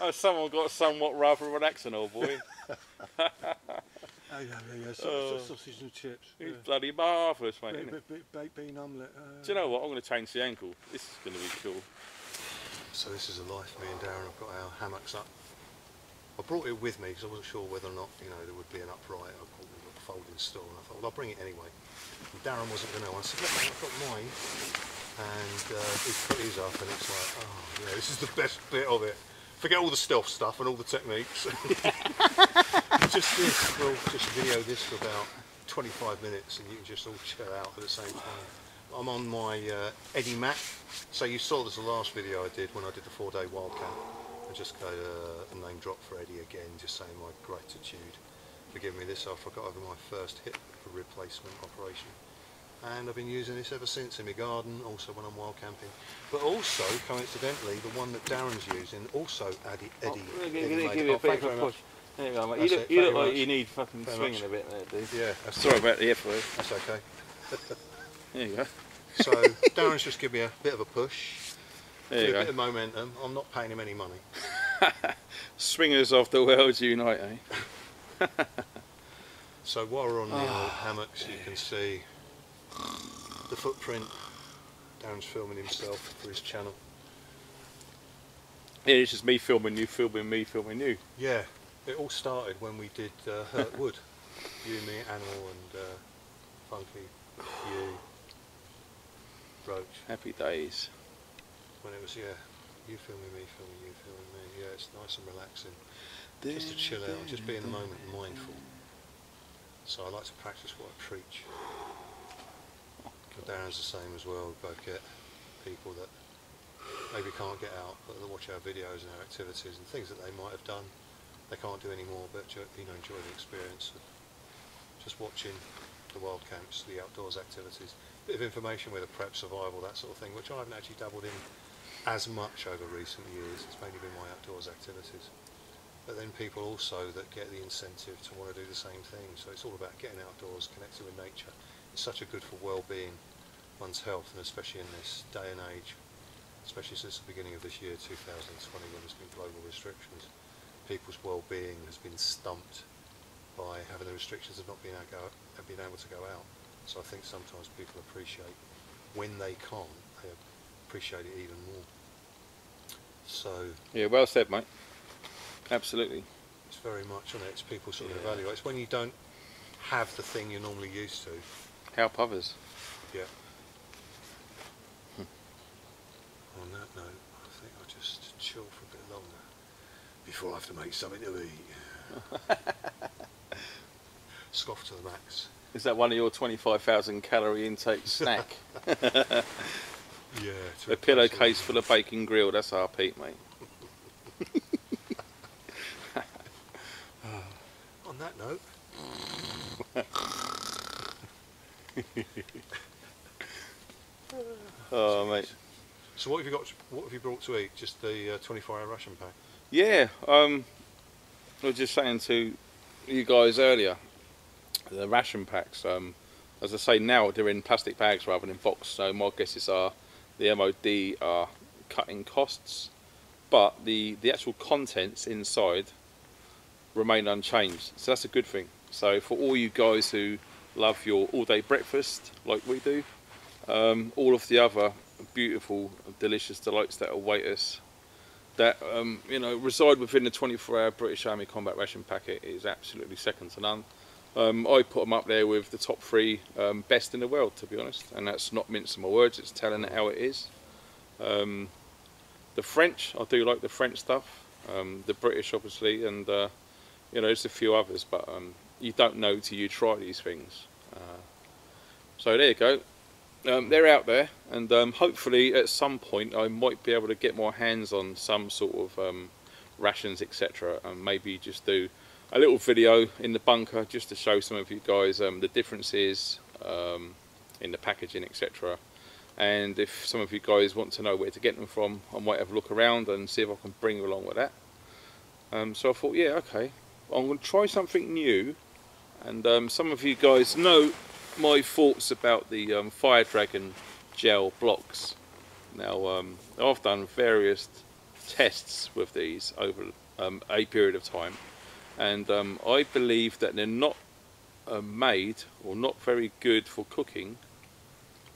Oh, someone got somewhat rather of an accent, old boy. Oh yeah, yeah, yeah. Sausage, oh. sausage and chips. It's yeah. bloody marvellous, mate. Bit, isn't bit, it? Bit, baked bean omelette. Uh, Do you know what? I'm going to change the ankle. This is going to be cool. So this is a life. Me and Darren have got our hammocks up. I brought it with me because I wasn't sure whether or not, you know, there would be an upright. I brought it a folding stool, and I thought, well, I'll bring it anyway. And Darren wasn't going to. I said, look, I've got mine. And uh, he put his up, and it's like, oh yeah, this is the best bit of it. Forget all the stealth stuff and all the techniques. Just this, we'll just video this for about twenty-five minutes and you can just all chill out at the same time. I'm on my uh, Eddie Mac. So you saw this the last video I did when I did the four day wild camp. I just got uh, a name drop for Eddie again, just saying my gratitude for giving me this after I got over my first hip replacement operation. And I've been using this ever since in my garden, also when I'm wild camping. But also, coincidentally, the one that Darren's using, also Eddie. Eddie oh, give me a oh, big push. There you go, mate. You look, you look like you need fucking very swinging much. A bit there, dude. Yeah, that's sorry about the F word. That's okay. There you go. So, Darren's just given me a bit of a push. There you go. A bit of momentum. I'm not paying him any money. Swingers of the world unite, eh? So while we're on the oh, old hammocks, yeah. you can see the footprint. Darren's filming himself for his channel. Yeah, it's just me filming you, filming me, filming you. Yeah, it all started when we did uh, Hurt Wood. You, me, Animal, and uh, Funky, you, Roach. Happy days. When it was, yeah, you filming me, filming you, filming me. Yeah, it's nice and relaxing. Just to chill out, just be in the moment, mindful. So I like to practice what I preach. Darren's the same as well. We both get people that maybe can't get out, but they'll watch our videos and our activities and things that they might have done. They can't do any more, but you know, enjoy the experience of just watching the wild camps, the outdoors activities. Bit of information with a prep, survival, that sort of thing, which I haven't actually dabbled in as much over recent years. It's mainly been my outdoors activities. But then people also that get the incentive to want to do the same thing. So it's all about getting outdoors, connecting with nature. It's such a good for well-being, one's health, and especially in this day and age, especially since the beginning of this year, two thousand twenty, when there's been global restrictions. People's well-being has been stumped by having the restrictions of not being able, go, being able to go out. So I think sometimes people appreciate, when they can't, they appreciate it even more. So yeah, well said, mate. Absolutely. It's very much on it. It's people sort of yeah. evaluate. It's when you don't have the thing you're normally used to. Help others. Yeah. Hmm. On that note, I think I'll just chill for a bit longer before I have to make something to eat. Scoff to the max. Is that one of your twenty-five thousand calorie intake snack? Yeah. A pillowcase full of bacon grill. That's our Pete, mate. On that note. Oh mate! So what have you got? What have you brought to eat? Just the uh, twenty-four hour ration pack. Yeah, um, I was just saying to you guys earlier, the ration packs. Um, as I say now, they're in plastic bags rather than in box. So my guesses are the M O D are cutting costs, but the the actual contents inside remain unchanged. So that's a good thing. So for all you guys who love your all-day breakfast like we do, um, all of the other beautiful, delicious delights that await us, that um, you know, reside within the twenty-four hour British Army Combat Ration Packet, is absolutely second to none. Um, I put them up there with the top three um, best in the world, to be honest, and that's not mincing my words. It's telling it how it is. Um, the French, I do like the French stuff. Um, the British, obviously, and uh, you know, there's a few others, but. Um, you don't know till you try these things. Uh, so there you go. Um, they're out there, and um, hopefully at some point I might be able to get my hands on some sort of um, rations, et cetera, and maybe just do a little video in the bunker just to show some of you guys um, the differences um, in the packaging, et cetera. And if some of you guys want to know where to get them from, I might have a look around and see if I can bring you along with that. Um, so I thought, yeah, okay, I'm going to try something new. And um, some of you guys know my thoughts about the um, Fire Dragon gel blocks. Now, um, I've done various tests with these over um, a period of time, and um, I believe that they're not uh, made or not very good for cooking,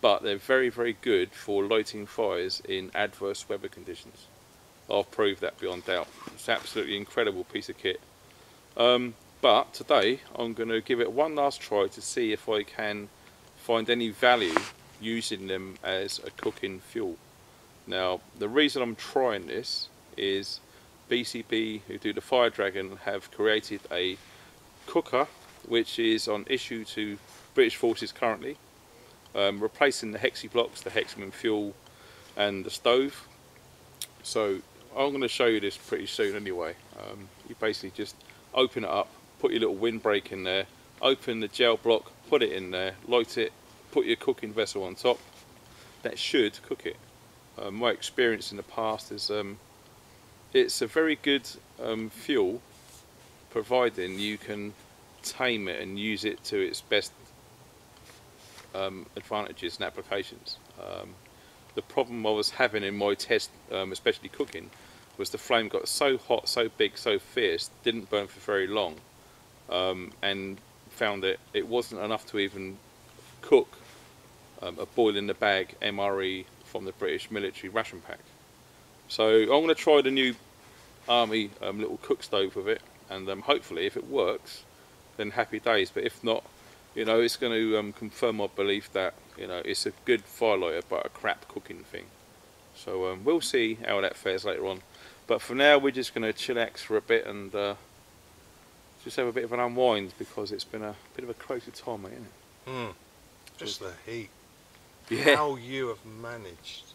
but they're very, very good for lighting fires in adverse weather conditions. I've proved that beyond doubt. It's an absolutely incredible piece of kit. Um, But today I'm going to give it one last try to see if I can find any value using them as a cooking fuel. Now, the reason I'm trying this is B C B, who do the Fire Dragon, have created a cooker which is on issue to British forces currently, um, replacing the Hexie blocks, the hexamin fuel and the stove. So I'm going to show you this pretty soon anyway. Um, you basically just open it up, put your little windbreak in there, open the gel block, put it in there, light it, put your cooking vessel on top. That should cook it. Um, my experience in the past is um, it's a very good um, fuel, providing you can tame it and use it to its best um, advantages and applications. Um, the problem I was having in my test, um, especially cooking, was the flame got so hot, so big, so fierce, didn't burn for very long, um, and found that it wasn't enough to even cook um, a boil in the bag M R E from the British military ration pack. So I'm going to try the new army um, little cook stove with it, and um, hopefully if it works, then happy days. But if not, you know, it's going to um, confirm my belief that, you know, it's a good firelighter but a crap cooking thing. So um, we'll see how that fares later on. But for now, we're just going to chillax for a bit and uh, just have a bit of an unwind, because it's been a bit of a crazy time, mate, isn't it? Mm. Just the heat. Yeah. How you have managed.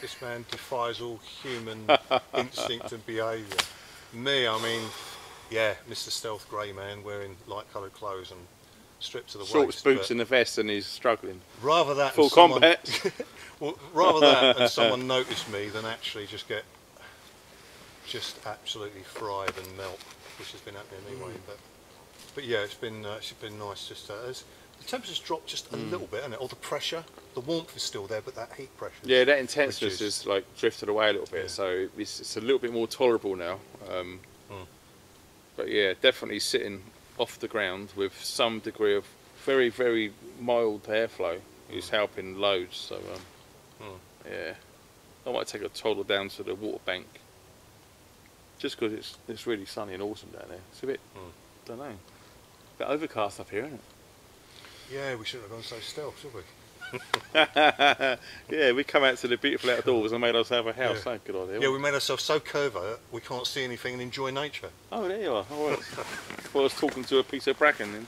This man defies all human instinct and behaviour. Me, I mean, yeah, Mister Stealth Grey Man, wearing light-coloured clothes and stripped to the shorts, waist, boots and a vest, and he's struggling. Rather that full someone, combat. Well, rather that and someone notice me than actually just get just absolutely fried and melt, which has been happening anyway. Mm. But but yeah, it's been uh, it's been nice. Just uh, the temperature's dropped just a mm. little bit, and all the pressure, the warmth is still there, but that heat pressure. Yeah, that intensity is like drifted away a little bit, yeah. So it's, it's a little bit more tolerable now. Um, mm. But yeah, definitely sitting off the ground with some degree of very, very mild airflow is mm. helping loads. So um, mm. yeah, I might take a toddler down to the water bank, just because it's it's really sunny and awesome down there. It's a bit, mm. don't know, a bit overcast up here, isn't it? Yeah, we shouldn't have gone so stealth, should we? Yeah, we come out to the beautiful outdoors and made ourselves a house. Yeah. Good idea. Yeah, we made ourselves so covert we can't see anything and enjoy nature. Oh, there you are. Oh, well, I was talking to a piece of bracken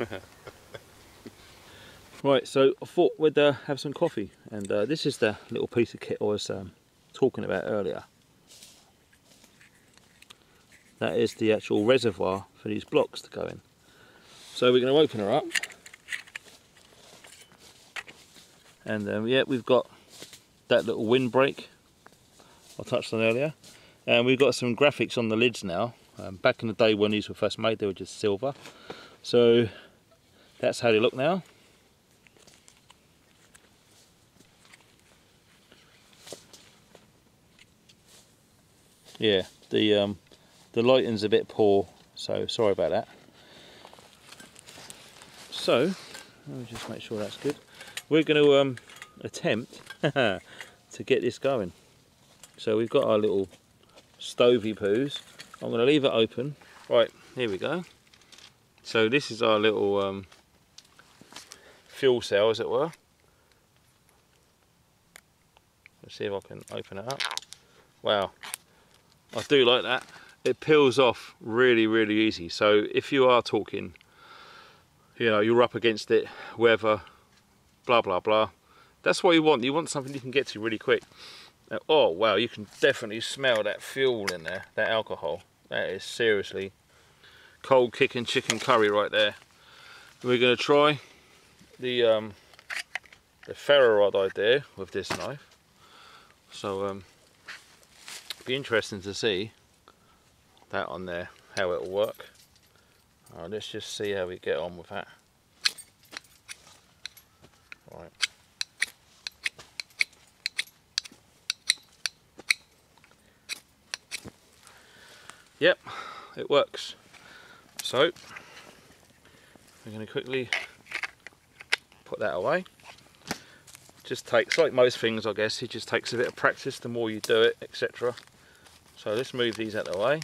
then. Right, so I thought we'd uh, have some coffee, and uh, this is the little piece of kit I was um, talking about earlier. That is the actual reservoir for these blocks to go in. So we're going to open her up. And um, yeah, we've got that little windbreak I touched on earlier. And we've got some graphics on the lids now. Um, back in the day when these were first made, they were just silver. So that's how they look now. Yeah, the, um, the lighting's a bit poor, so sorry about that. So, let me just make sure that's good. We're going to um, attempt to get this going. So we've got our little stovey poos. I'm going to leave it open. Right, here we go. So this is our little um, fuel cell, as it were. Let's see if I can open it up. Wow, I do like that. It peels off really, really easy. So if you are talking, you know, you're up against it, whether blah blah blah, that's what you want. You want something you can get to really quick. Now, oh wow, you can definitely smell that fuel in there, that alcohol. That is seriously cold kicking chicken curry right there. We're going to try the um, the ferro rod idea with this knife. So um, it'll be interesting to see that on there, how it'll work. All right, let's just see how we get on with that. Right. Yep, it works. So we're going to quickly put that away. Just takes, like most things, I guess, it just takes a bit of practice. The more you do it, et cetera. So let's move these out of the way.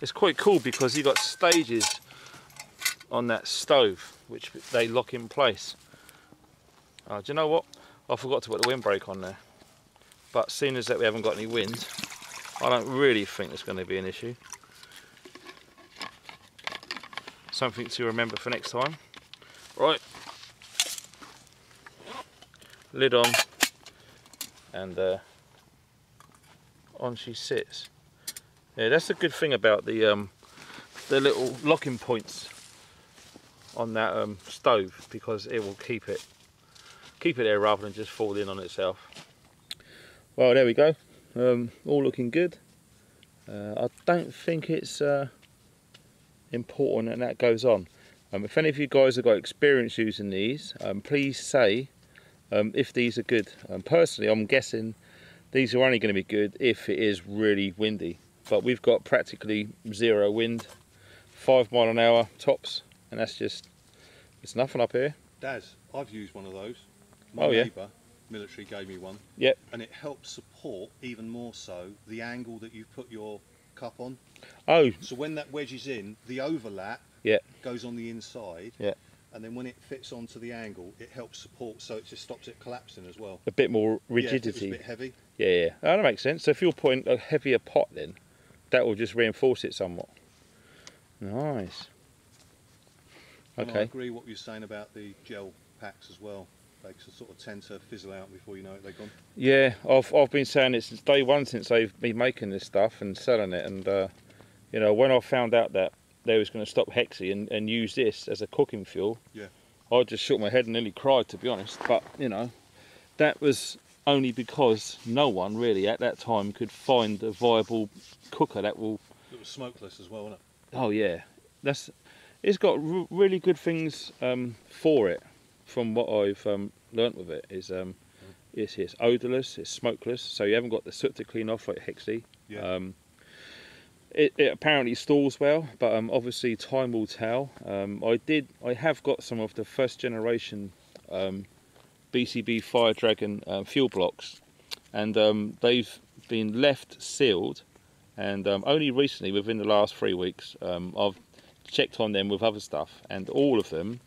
It's quite cool because you've got stages on that stove which they lock in place. Oh, do you know what, I forgot to put the windbreak on there, but seeing as that we haven't got any wind, I don't really think there's going to be an issue. Something to remember for next time. Right, lid on, and uh, on she sits. Yeah, that's the good thing about the um, the little locking points on that um, stove, because it will keep it keep it there rather than just fall in on itself. Well, there we go, um, all looking good. uh, I don't think it's uh, important that that goes on. Um, if any of you guys have got experience using these, um, please say um, if these are good. Um, personally, I'm guessing these are only going to be good if it is really windy. But we've got practically zero wind, five mile an hour tops, and that's just, it's nothing up here. Daz, I've used one of those. My oh, neighbour, yeah. military, gave me one. Yep. And it helps support even more so the angle that you put your cup on. Oh. So when that wedges in, the overlap yeah. goes on the inside. Yeah. And then when it fits onto the angle, it helps support, so it just stops it collapsing as well. A bit more rigidity. Yeah, it was a bit heavy. Yeah, yeah. Oh, that makes sense. So if you're putting a heavier pot then, that will just reinforce it somewhat. Nice. Okay. And I agree what you're saying about the gel packs as well. They sort of tend to fizzle out before you know it, they're gone. Yeah, I've, I've been saying it since day one, since they've been making this stuff and selling it. And, uh, you know, when I found out that they was going to stop Hexie and, and use this as a cooking fuel, yeah, I just shook my head and nearly cried, to be honest. But, you know, that was only because no one really at that time could find a viable cooker that will... It was smokeless as well, wasn't it? Oh, yeah. That's, it's got r really good things um, for it. From what I've um, learnt with it is um, it's, it's odourless, it's smokeless, so you haven't got the soot to clean off like Hexie. Yeah. Um, it, it apparently stores well, but um, obviously time will tell. Um, I did, I have got some of the first generation um, B C B Fire Dragon um, fuel blocks, and um, they've been left sealed, and um, only recently, within the last three weeks, um, I've checked on them with other stuff, and all of them,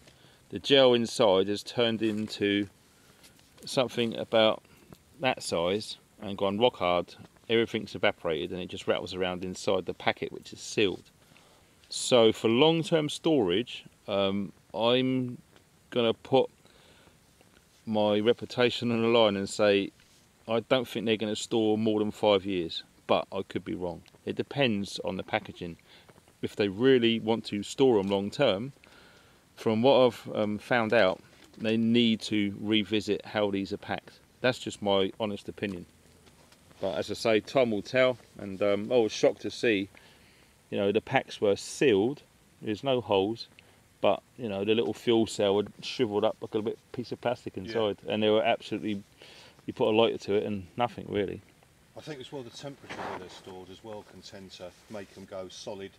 the gel inside has turned into something about that size and gone rock hard. Everything's evaporated and it just rattles around inside the packet, which is sealed. So for long-term storage, um, I'm gonna put my reputation on the line and say, I don't think they're gonna store more than five years, but I could be wrong. It depends on the packaging. If they really want to store them long-term, from what I've um, found out, they need to revisit how these are packed. That's just my honest opinion. But as I say, time will tell. And um, I was shocked to see, you know, the packs were sealed. There's no holes, but you know, the little fuel cell had shriveled up like a bit piece of plastic inside, yeah. and they were absolutely. You put a lighter to it, and nothing really. I think as well, the temperature where they're stored as well can tend to make them go solid.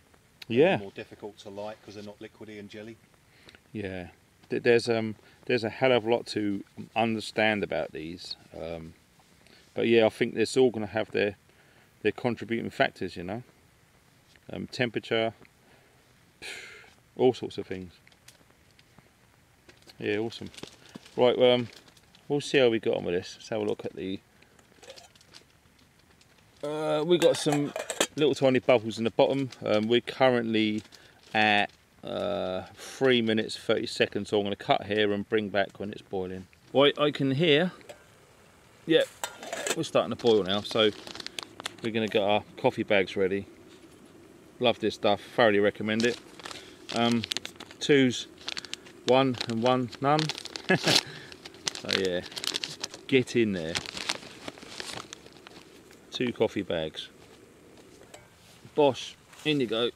Yeah. More difficult to light because they're not liquidy and jelly. Yeah, there's um there's a hell of a lot to understand about these, um, but yeah, I think it's all going to have their their contributing factors, you know, um, temperature, phew, all sorts of things. Yeah, awesome. Right, um, we'll see how we got on with this. Let's have a look at the. Uh, we got some little tiny bubbles in the bottom. Um, we're currently at. Uh, three minutes thirty seconds, so I'm going to cut here and bring back when it's boiling. Right, I can hear, yep, we're starting to boil now, so we're going to get our coffee bags ready. Love this stuff, thoroughly recommend it. Um, two's one and one none. So yeah, get in there. Two coffee bags. Bosh, in you go,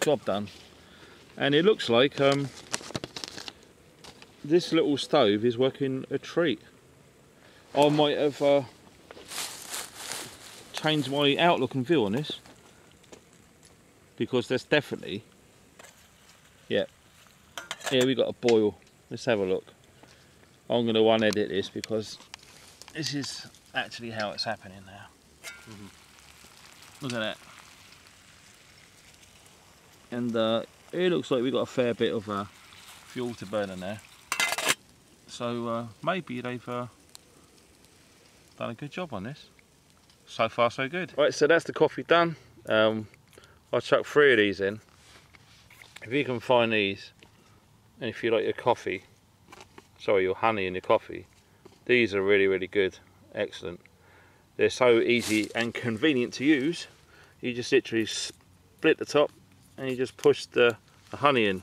job done. And it looks like um, this little stove is working a treat. I might have uh, changed my outlook and view on this, because there's definitely, yeah, yeah, we got a boil. Let's have a look. I'm going to one edit this because this is actually how it's happening now. Mm-hmm. Look at that. And. Uh, It looks like we've got a fair bit of uh, fuel to burn in there. So uh, maybe they've uh, done a good job on this. So far so good. Right, so that's the coffee done. Um, I'll chuck three of these in. If you can find these, and if you like your coffee, sorry, your honey in your coffee, these are really, really good, excellent. They're so easy and convenient to use. You just literally split the top, and you just push the, the honey in,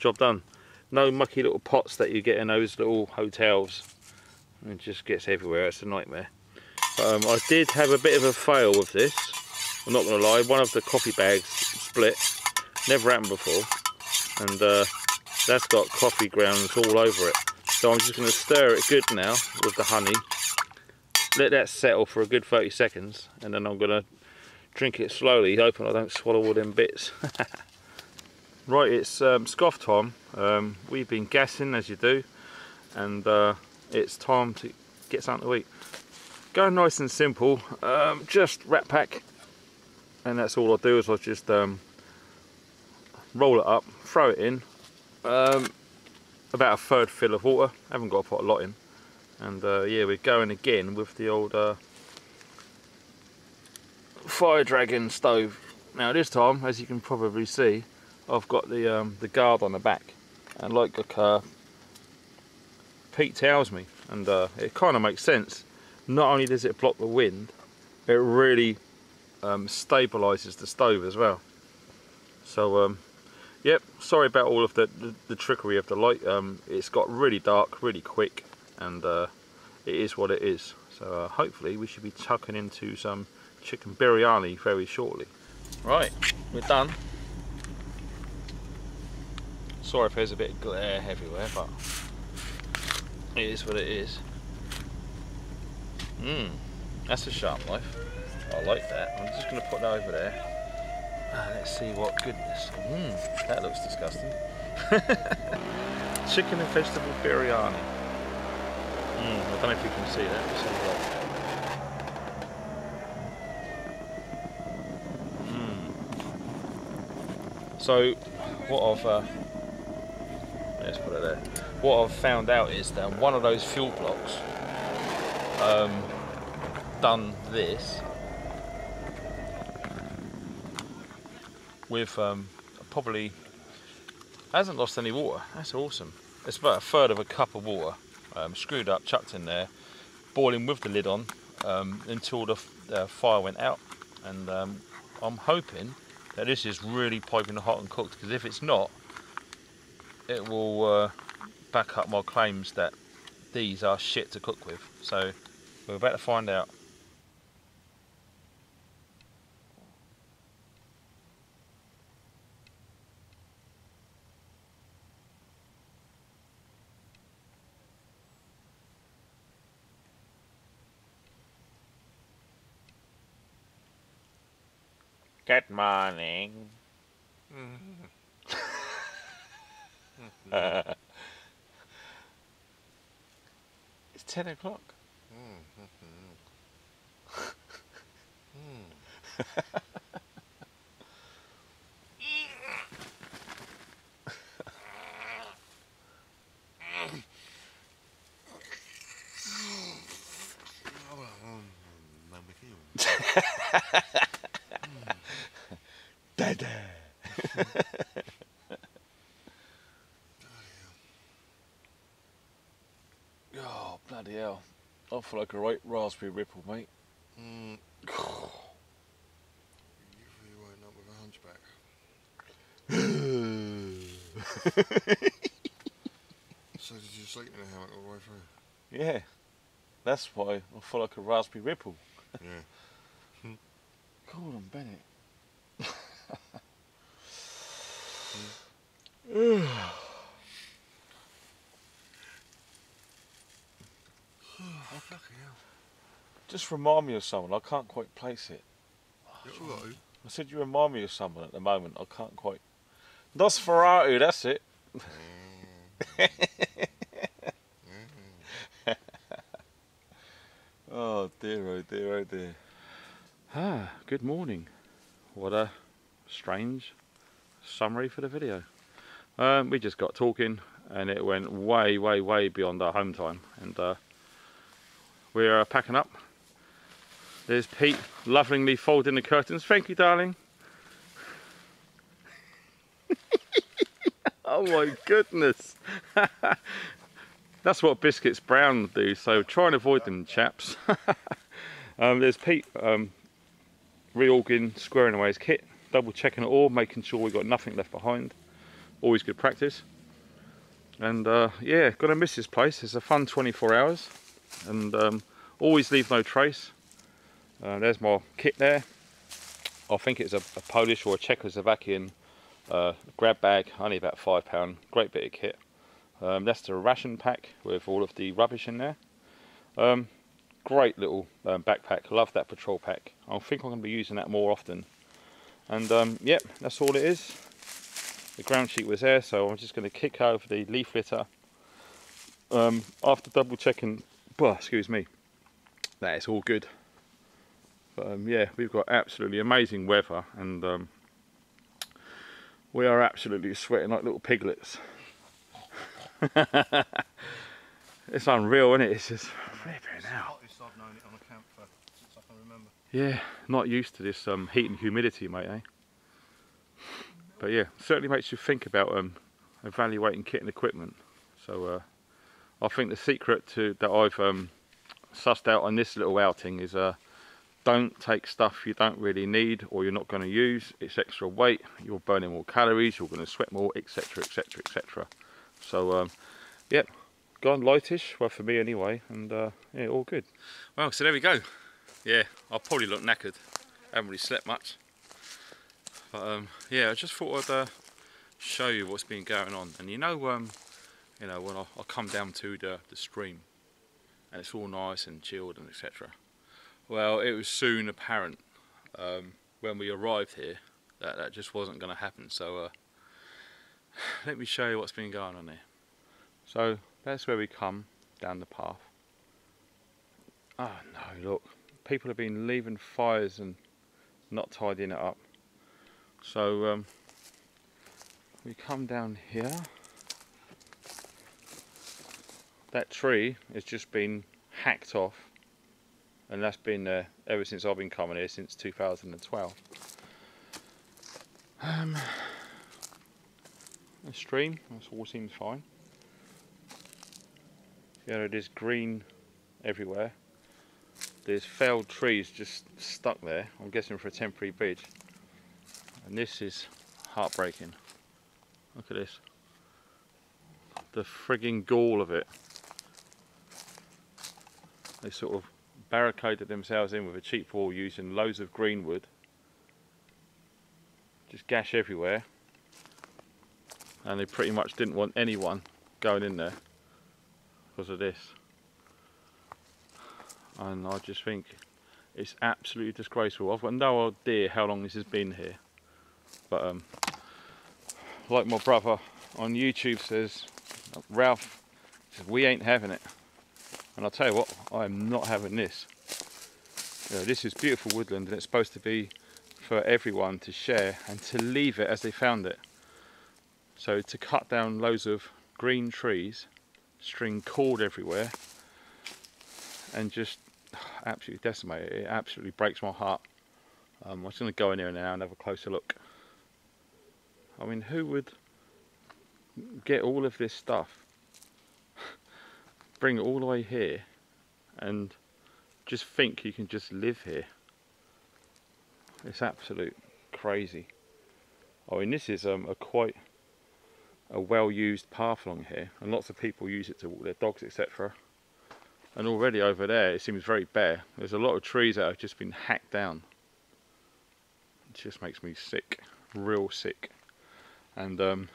job done. No mucky little pots that you get in those little hotels. It just gets everywhere, it's a nightmare. But, um, I did have a bit of a fail with this, I'm not gonna lie. One of the coffee bags split, never happened before. And uh, That's got coffee grounds all over it. So I'm just going to stir it good now with the honey. Let that settle for a good thirty seconds, and then I'm going to drink it slowly, hoping I don't swallow all them bits. Right, it's um, scoff time. Um, we've been gassing, as you do, and uh, it's time to get something to eat. Go nice and simple, um, just rat pack, and that's all I do is I just um, roll it up, throw it in, um, about a third fill of water. I haven't got to put a lot in, and uh, yeah, we're going again with the old uh, Fire Dragon stove. Now this time, as you can probably see, I've got the um, the guard on the back, and like uh, Pete tells me, and uh, it kind of makes sense. Not only does it block the wind, it really um, stabilises the stove as well. So um, yep, sorry about all of the, the, the trickery of the light. Um, it's got really dark really quick, and uh, it is what it is. So uh, hopefully we should be tucking into some chicken biryani very shortly. Right, we're done. Sorry if there's a bit of glare everywhere, but it is what it is. Mmm, that's a sharp knife. I like that. I'm just going to put that over there. Ah, let's see what goodness. Mmm, that looks disgusting. Chicken and vegetable biryani. Mmm, I don't know if you can see that. Let's have a look. Mmm. So, what I've... Uh, let's put it there. What I've found out is that one of those fuel blocks Um, done this with um, probably hasn't lost any water. That's awesome. It's about a third of a cup of water, um, screwed up, chucked in there, boiling with the lid on um, until the uh, fire went out. And um, I'm hoping that this is really piping hot and cooked, because if it's not, it will uh, back up my claims that these are shit to cook with. So we're about to find out. Good morning. uh, it's ten o'clock. Oh, bloody hell. I feel like a right raspberry ripple, mate. Mm. So did you sleep in a hammock all the way through? Yeah, that's why I feel like a raspberry ripple. Yeah. Call him Bennett. Mm. Oh, fucking hell. Just remind me of someone, I can't quite place it. Hello? I said you remind me of someone at the moment, I can't quite... Nosferatu, that's it. Oh dear, oh dear, oh dear. Ah, good morning. What a strange summary for the video. Um, we just got talking and it went way, way, way beyond our home time. And uh, we're uh, packing up. There's Pete lovingly folding the curtains. Thank you, darling. Oh my goodness. That's what biscuits brown do, so try and avoid them, chaps. um, there's Pete um, reorging, squaring away his kit, double checking it all, making sure we got nothing left behind. Always good practice. And uh, yeah, gonna miss this place. It's a fun twenty-four hours, and um, always leave no trace. Uh, there's my kit there. I think it's a, a Polish or a Czechoslovakian Uh, grab bag, only about five pounds, great bit of kit. Um, that's the ration pack with all of the rubbish in there. Um, great little um, backpack, love that patrol pack. I think I'm going to be using that more often. And um, yep, that's all it is. The ground sheet was there, so I'm just going to kick over the leaf litter. Um, after double checking, oh, excuse me, that is all good. But um, yeah, we've got absolutely amazing weather, and um, we are absolutely sweating like little piglets. It's unreal, isn't it? It's just flipping out. It's the hottest I've known it on a camp for, since I can remember. Yeah, not used to this um, heat and humidity, mate, eh? But yeah, certainly makes you think about um, evaluating kit and equipment. So uh, I think the secret to that I've um, sussed out on this little outing is uh, don't take stuff you don't really need or you're not going to use. It's extra weight, you're burning more calories, you're going to sweat more, etc, etc, et cetera. So um, yep, gone lightish, well for me anyway, and uh, yeah, all good. Well, so there we go. Yeah, I'll probably look knackered, I haven't really slept much. But um, yeah, I just thought I'd uh, show you what's been going on. And you know, um, you know, when I, I come down to the, the stream, and it's all nice and chilled and et cetera. Well, it was soon apparent um, when we arrived here that that just wasn't going to happen. So uh, let me show you what's been going on here. So that's where we come down the path. Oh no! Look, people have been leaving fires and not tidying it up. So um, we come down here. That tree has just been hacked off, and that's been there uh, ever since I've been coming here, since two thousand twelve. Um, the stream, this all seems fine. You know, there's green everywhere. There's felled trees just stuck there, I'm guessing for a temporary bridge. And this is heartbreaking. Look at this. The frigging gall of it. They sort of barricaded themselves in with a cheap wall using loads of green wood. Just gash everywhere. And they pretty much didn't want anyone going in there because of this. And I just think it's absolutely disgraceful. I've got no idea how long this has been here. But um, like my brother on YouTube says, Ralph says, we ain't having it. And I'll tell you what, I'm not having this. You know, this is beautiful woodland, and it's supposed to be for everyone to share and to leave it as they found it. So to cut down loads of green trees, string cord everywhere, and just absolutely decimate it. It absolutely breaks my heart. Um, I'm just going to go in here now and have a closer look. I mean, who would get all of this stuff, bring it all the way here, and just think you can just live here? It's absolute crazy. I mean, this is um, a quite a well-used path along here, and lots of people use it to walk their dogs, et cetera. And already over there, it seems very bare. There's a lot of trees that have just been hacked down. It just makes me sick, real sick. And um,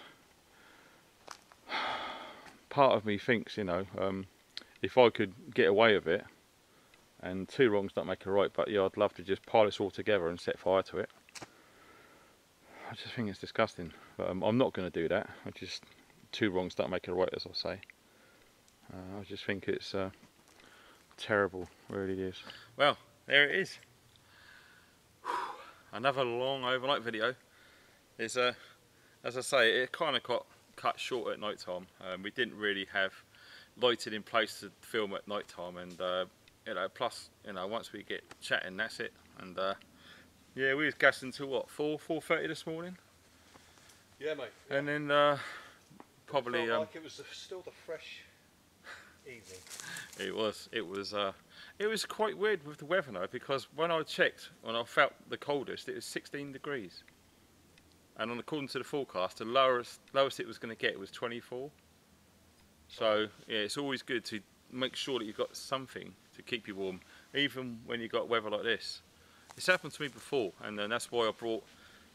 part of me thinks, you know, um, if I could get away with it, and two wrongs don't make a right, but yeah, I'd love to just pile this all together and set fire to it. I just think it's disgusting, but um, I'm not going to do that. I just, two wrongs don't make a right, as I say. Uh, I just think it's uh, terrible, really it is. Well, there it is. Another long overnight video. It's uh, as I say, it kind of got cut short at night time. Um, we didn't really have lighting in place to film at night time, and uh, you know, plus you know, once we get chatting, that's it. And uh, yeah, we was gassed until what, four, four thirty this morning. Yeah, mate. Yeah. And then uh, probably. It felt um, like it was still the fresh evening. It was. It was. Uh, It was quite weird with the weather though, because when I checked, when I felt the coldest, it was sixteen degrees. And on, according to the forecast, the lowest, lowest it was going to get was twenty-four. So yeah, it's always good to make sure that you've got something to keep you warm, even when you've got weather like this. It's happened to me before, and, and that's why I brought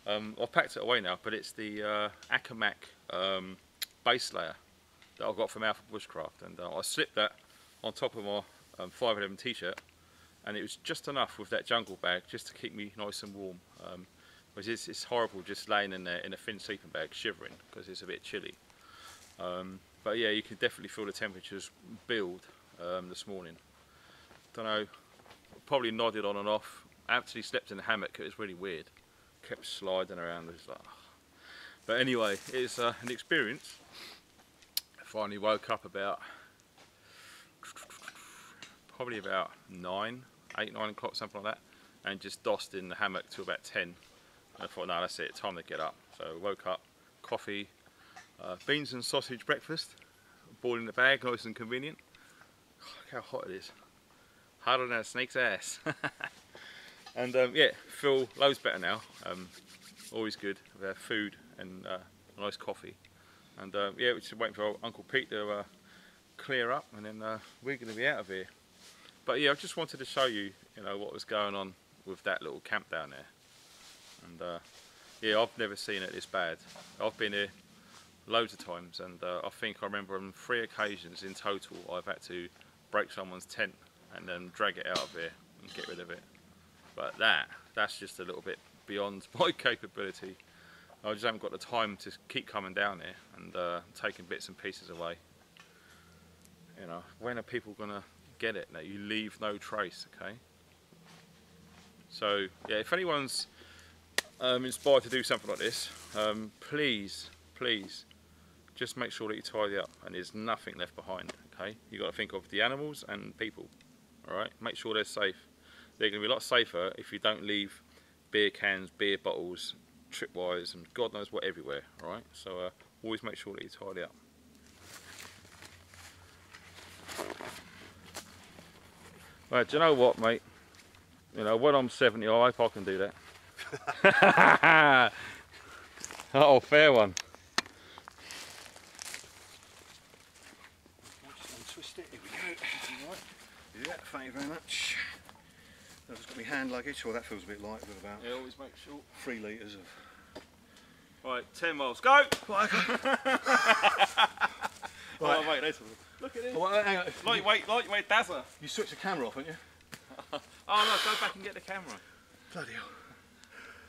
Um, I've packed it away now, but it's the uh, Acamac um, base layer that I got from Alpha Bushcraft, and uh, I slipped that on top of my um, five eleven t-shirt, and it was just enough with that jungle bag just to keep me nice and warm. Um, which is, it's horrible just laying in there in a thin sleeping bag shivering because it's a bit chilly. Um, but yeah, you can definitely feel the temperatures build um, this morning. Don't know, probably nodded on and off. Actually slept in the hammock, it was really weird. Kept sliding around, it was like, oh. But anyway, it's uh, an experience. I finally woke up about, probably about nine, eight, nine o'clock, something like that, and just dossed in the hammock till about ten. And I thought, no, that's it, time to get up. So I woke up, coffee, uh, beans and sausage breakfast, ball in the bag, nice and convenient. Oh, look how hot it is. Harder than a snake's ass. And um, yeah, feel loads better now. Um, always good with our food and uh, nice coffee. And uh, yeah, we're just waiting for Uncle Pete to uh, clear up, and then uh, we're going to be out of here. But yeah, I just wanted to show you, you know, what was going on with that little camp down there. And uh, yeah, I've never seen it this bad. I've been here loads of times, and uh, I think I remember on three occasions in total I've had to break someone's tent and then drag it out of here and get rid of it. But that, that's just a little bit beyond my capability. I just haven't got the time to keep coming down here and uh, taking bits and pieces away. You know, when are people gonna get it, that you leave no trace, okay? So yeah, if anyone's um, inspired to do something like this, um, please, please, just make sure that you tidy up and there's nothing left behind, okay? You got to think of the animals and people, all right? Make sure they're safe. They're going to be a lot safer if you don't leave beer cans, beer bottles, tripwires, and God knows what everywhere, all right? So uh, always make sure that you tidy up. Right, do you know what, mate? You know, when I'm seventy, I hope I can do that. Oh, fair one. I'll just untwist it. Here we go. All right. Yeah, thank you very much. I've just got my hand luggage. Well, that feels a bit light with about. Yeah, always make sure. Three litres of. Right, ten miles. Go. Right. Oh, mate, that's all. Look at this. Oh, hang on. Lightweight, lightweight Dazzer. You switched the camera off, haven't you? Oh no, go back and get the camera. Bloody hell.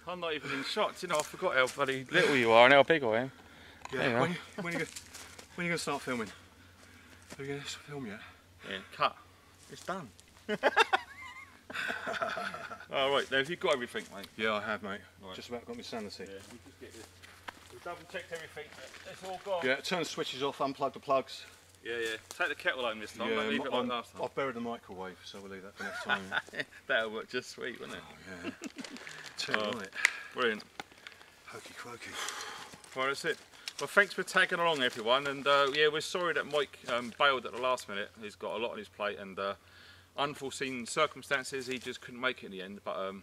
I'm not even in shots, you know, I forgot how bloody little you are and how big I am. Yeah, anyway. when, you, when, you go, when are you going to start filming? Are you going to film yet? Yeah, cut. It's done. Alright, now have you got everything, mate? Yeah, I have, mate. Right. Just about got my sanity. Yeah, we just get this. We've double checked everything, it's all gone. Yeah, turn the switches off, unplug the plugs. Yeah, yeah. Take the kettle home this time, yeah, leave it like last time. I've buried the microwave, so we'll leave that for next time. That'll work just sweet, wouldn't it? Oh, yeah. Turn oh, on it. Brilliant. Hokey cokey. Well, that's it. Well, thanks for tagging along, everyone. And uh, yeah, we're sorry that Mike um, bailed at the last minute. He's got a lot on his plate, and uh, unforeseen circumstances, he just couldn't make it in the end. But um,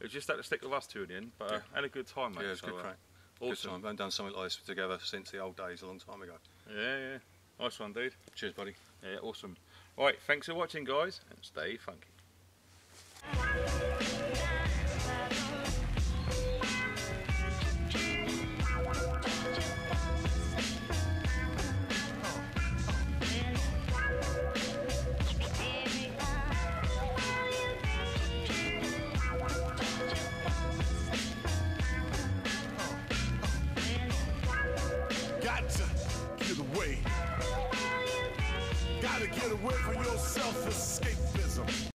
it was just had to stick with us two in the end. But uh, yeah. Had a good time, mate. Yeah, it was so, good crack. Uh, awesome. Good time. We haven't done something like this together since the old days, a long time ago. Yeah, yeah. Nice one, dude. Cheers, buddy. Yeah, awesome. All right, thanks for watching, guys, and stay funky. Escape.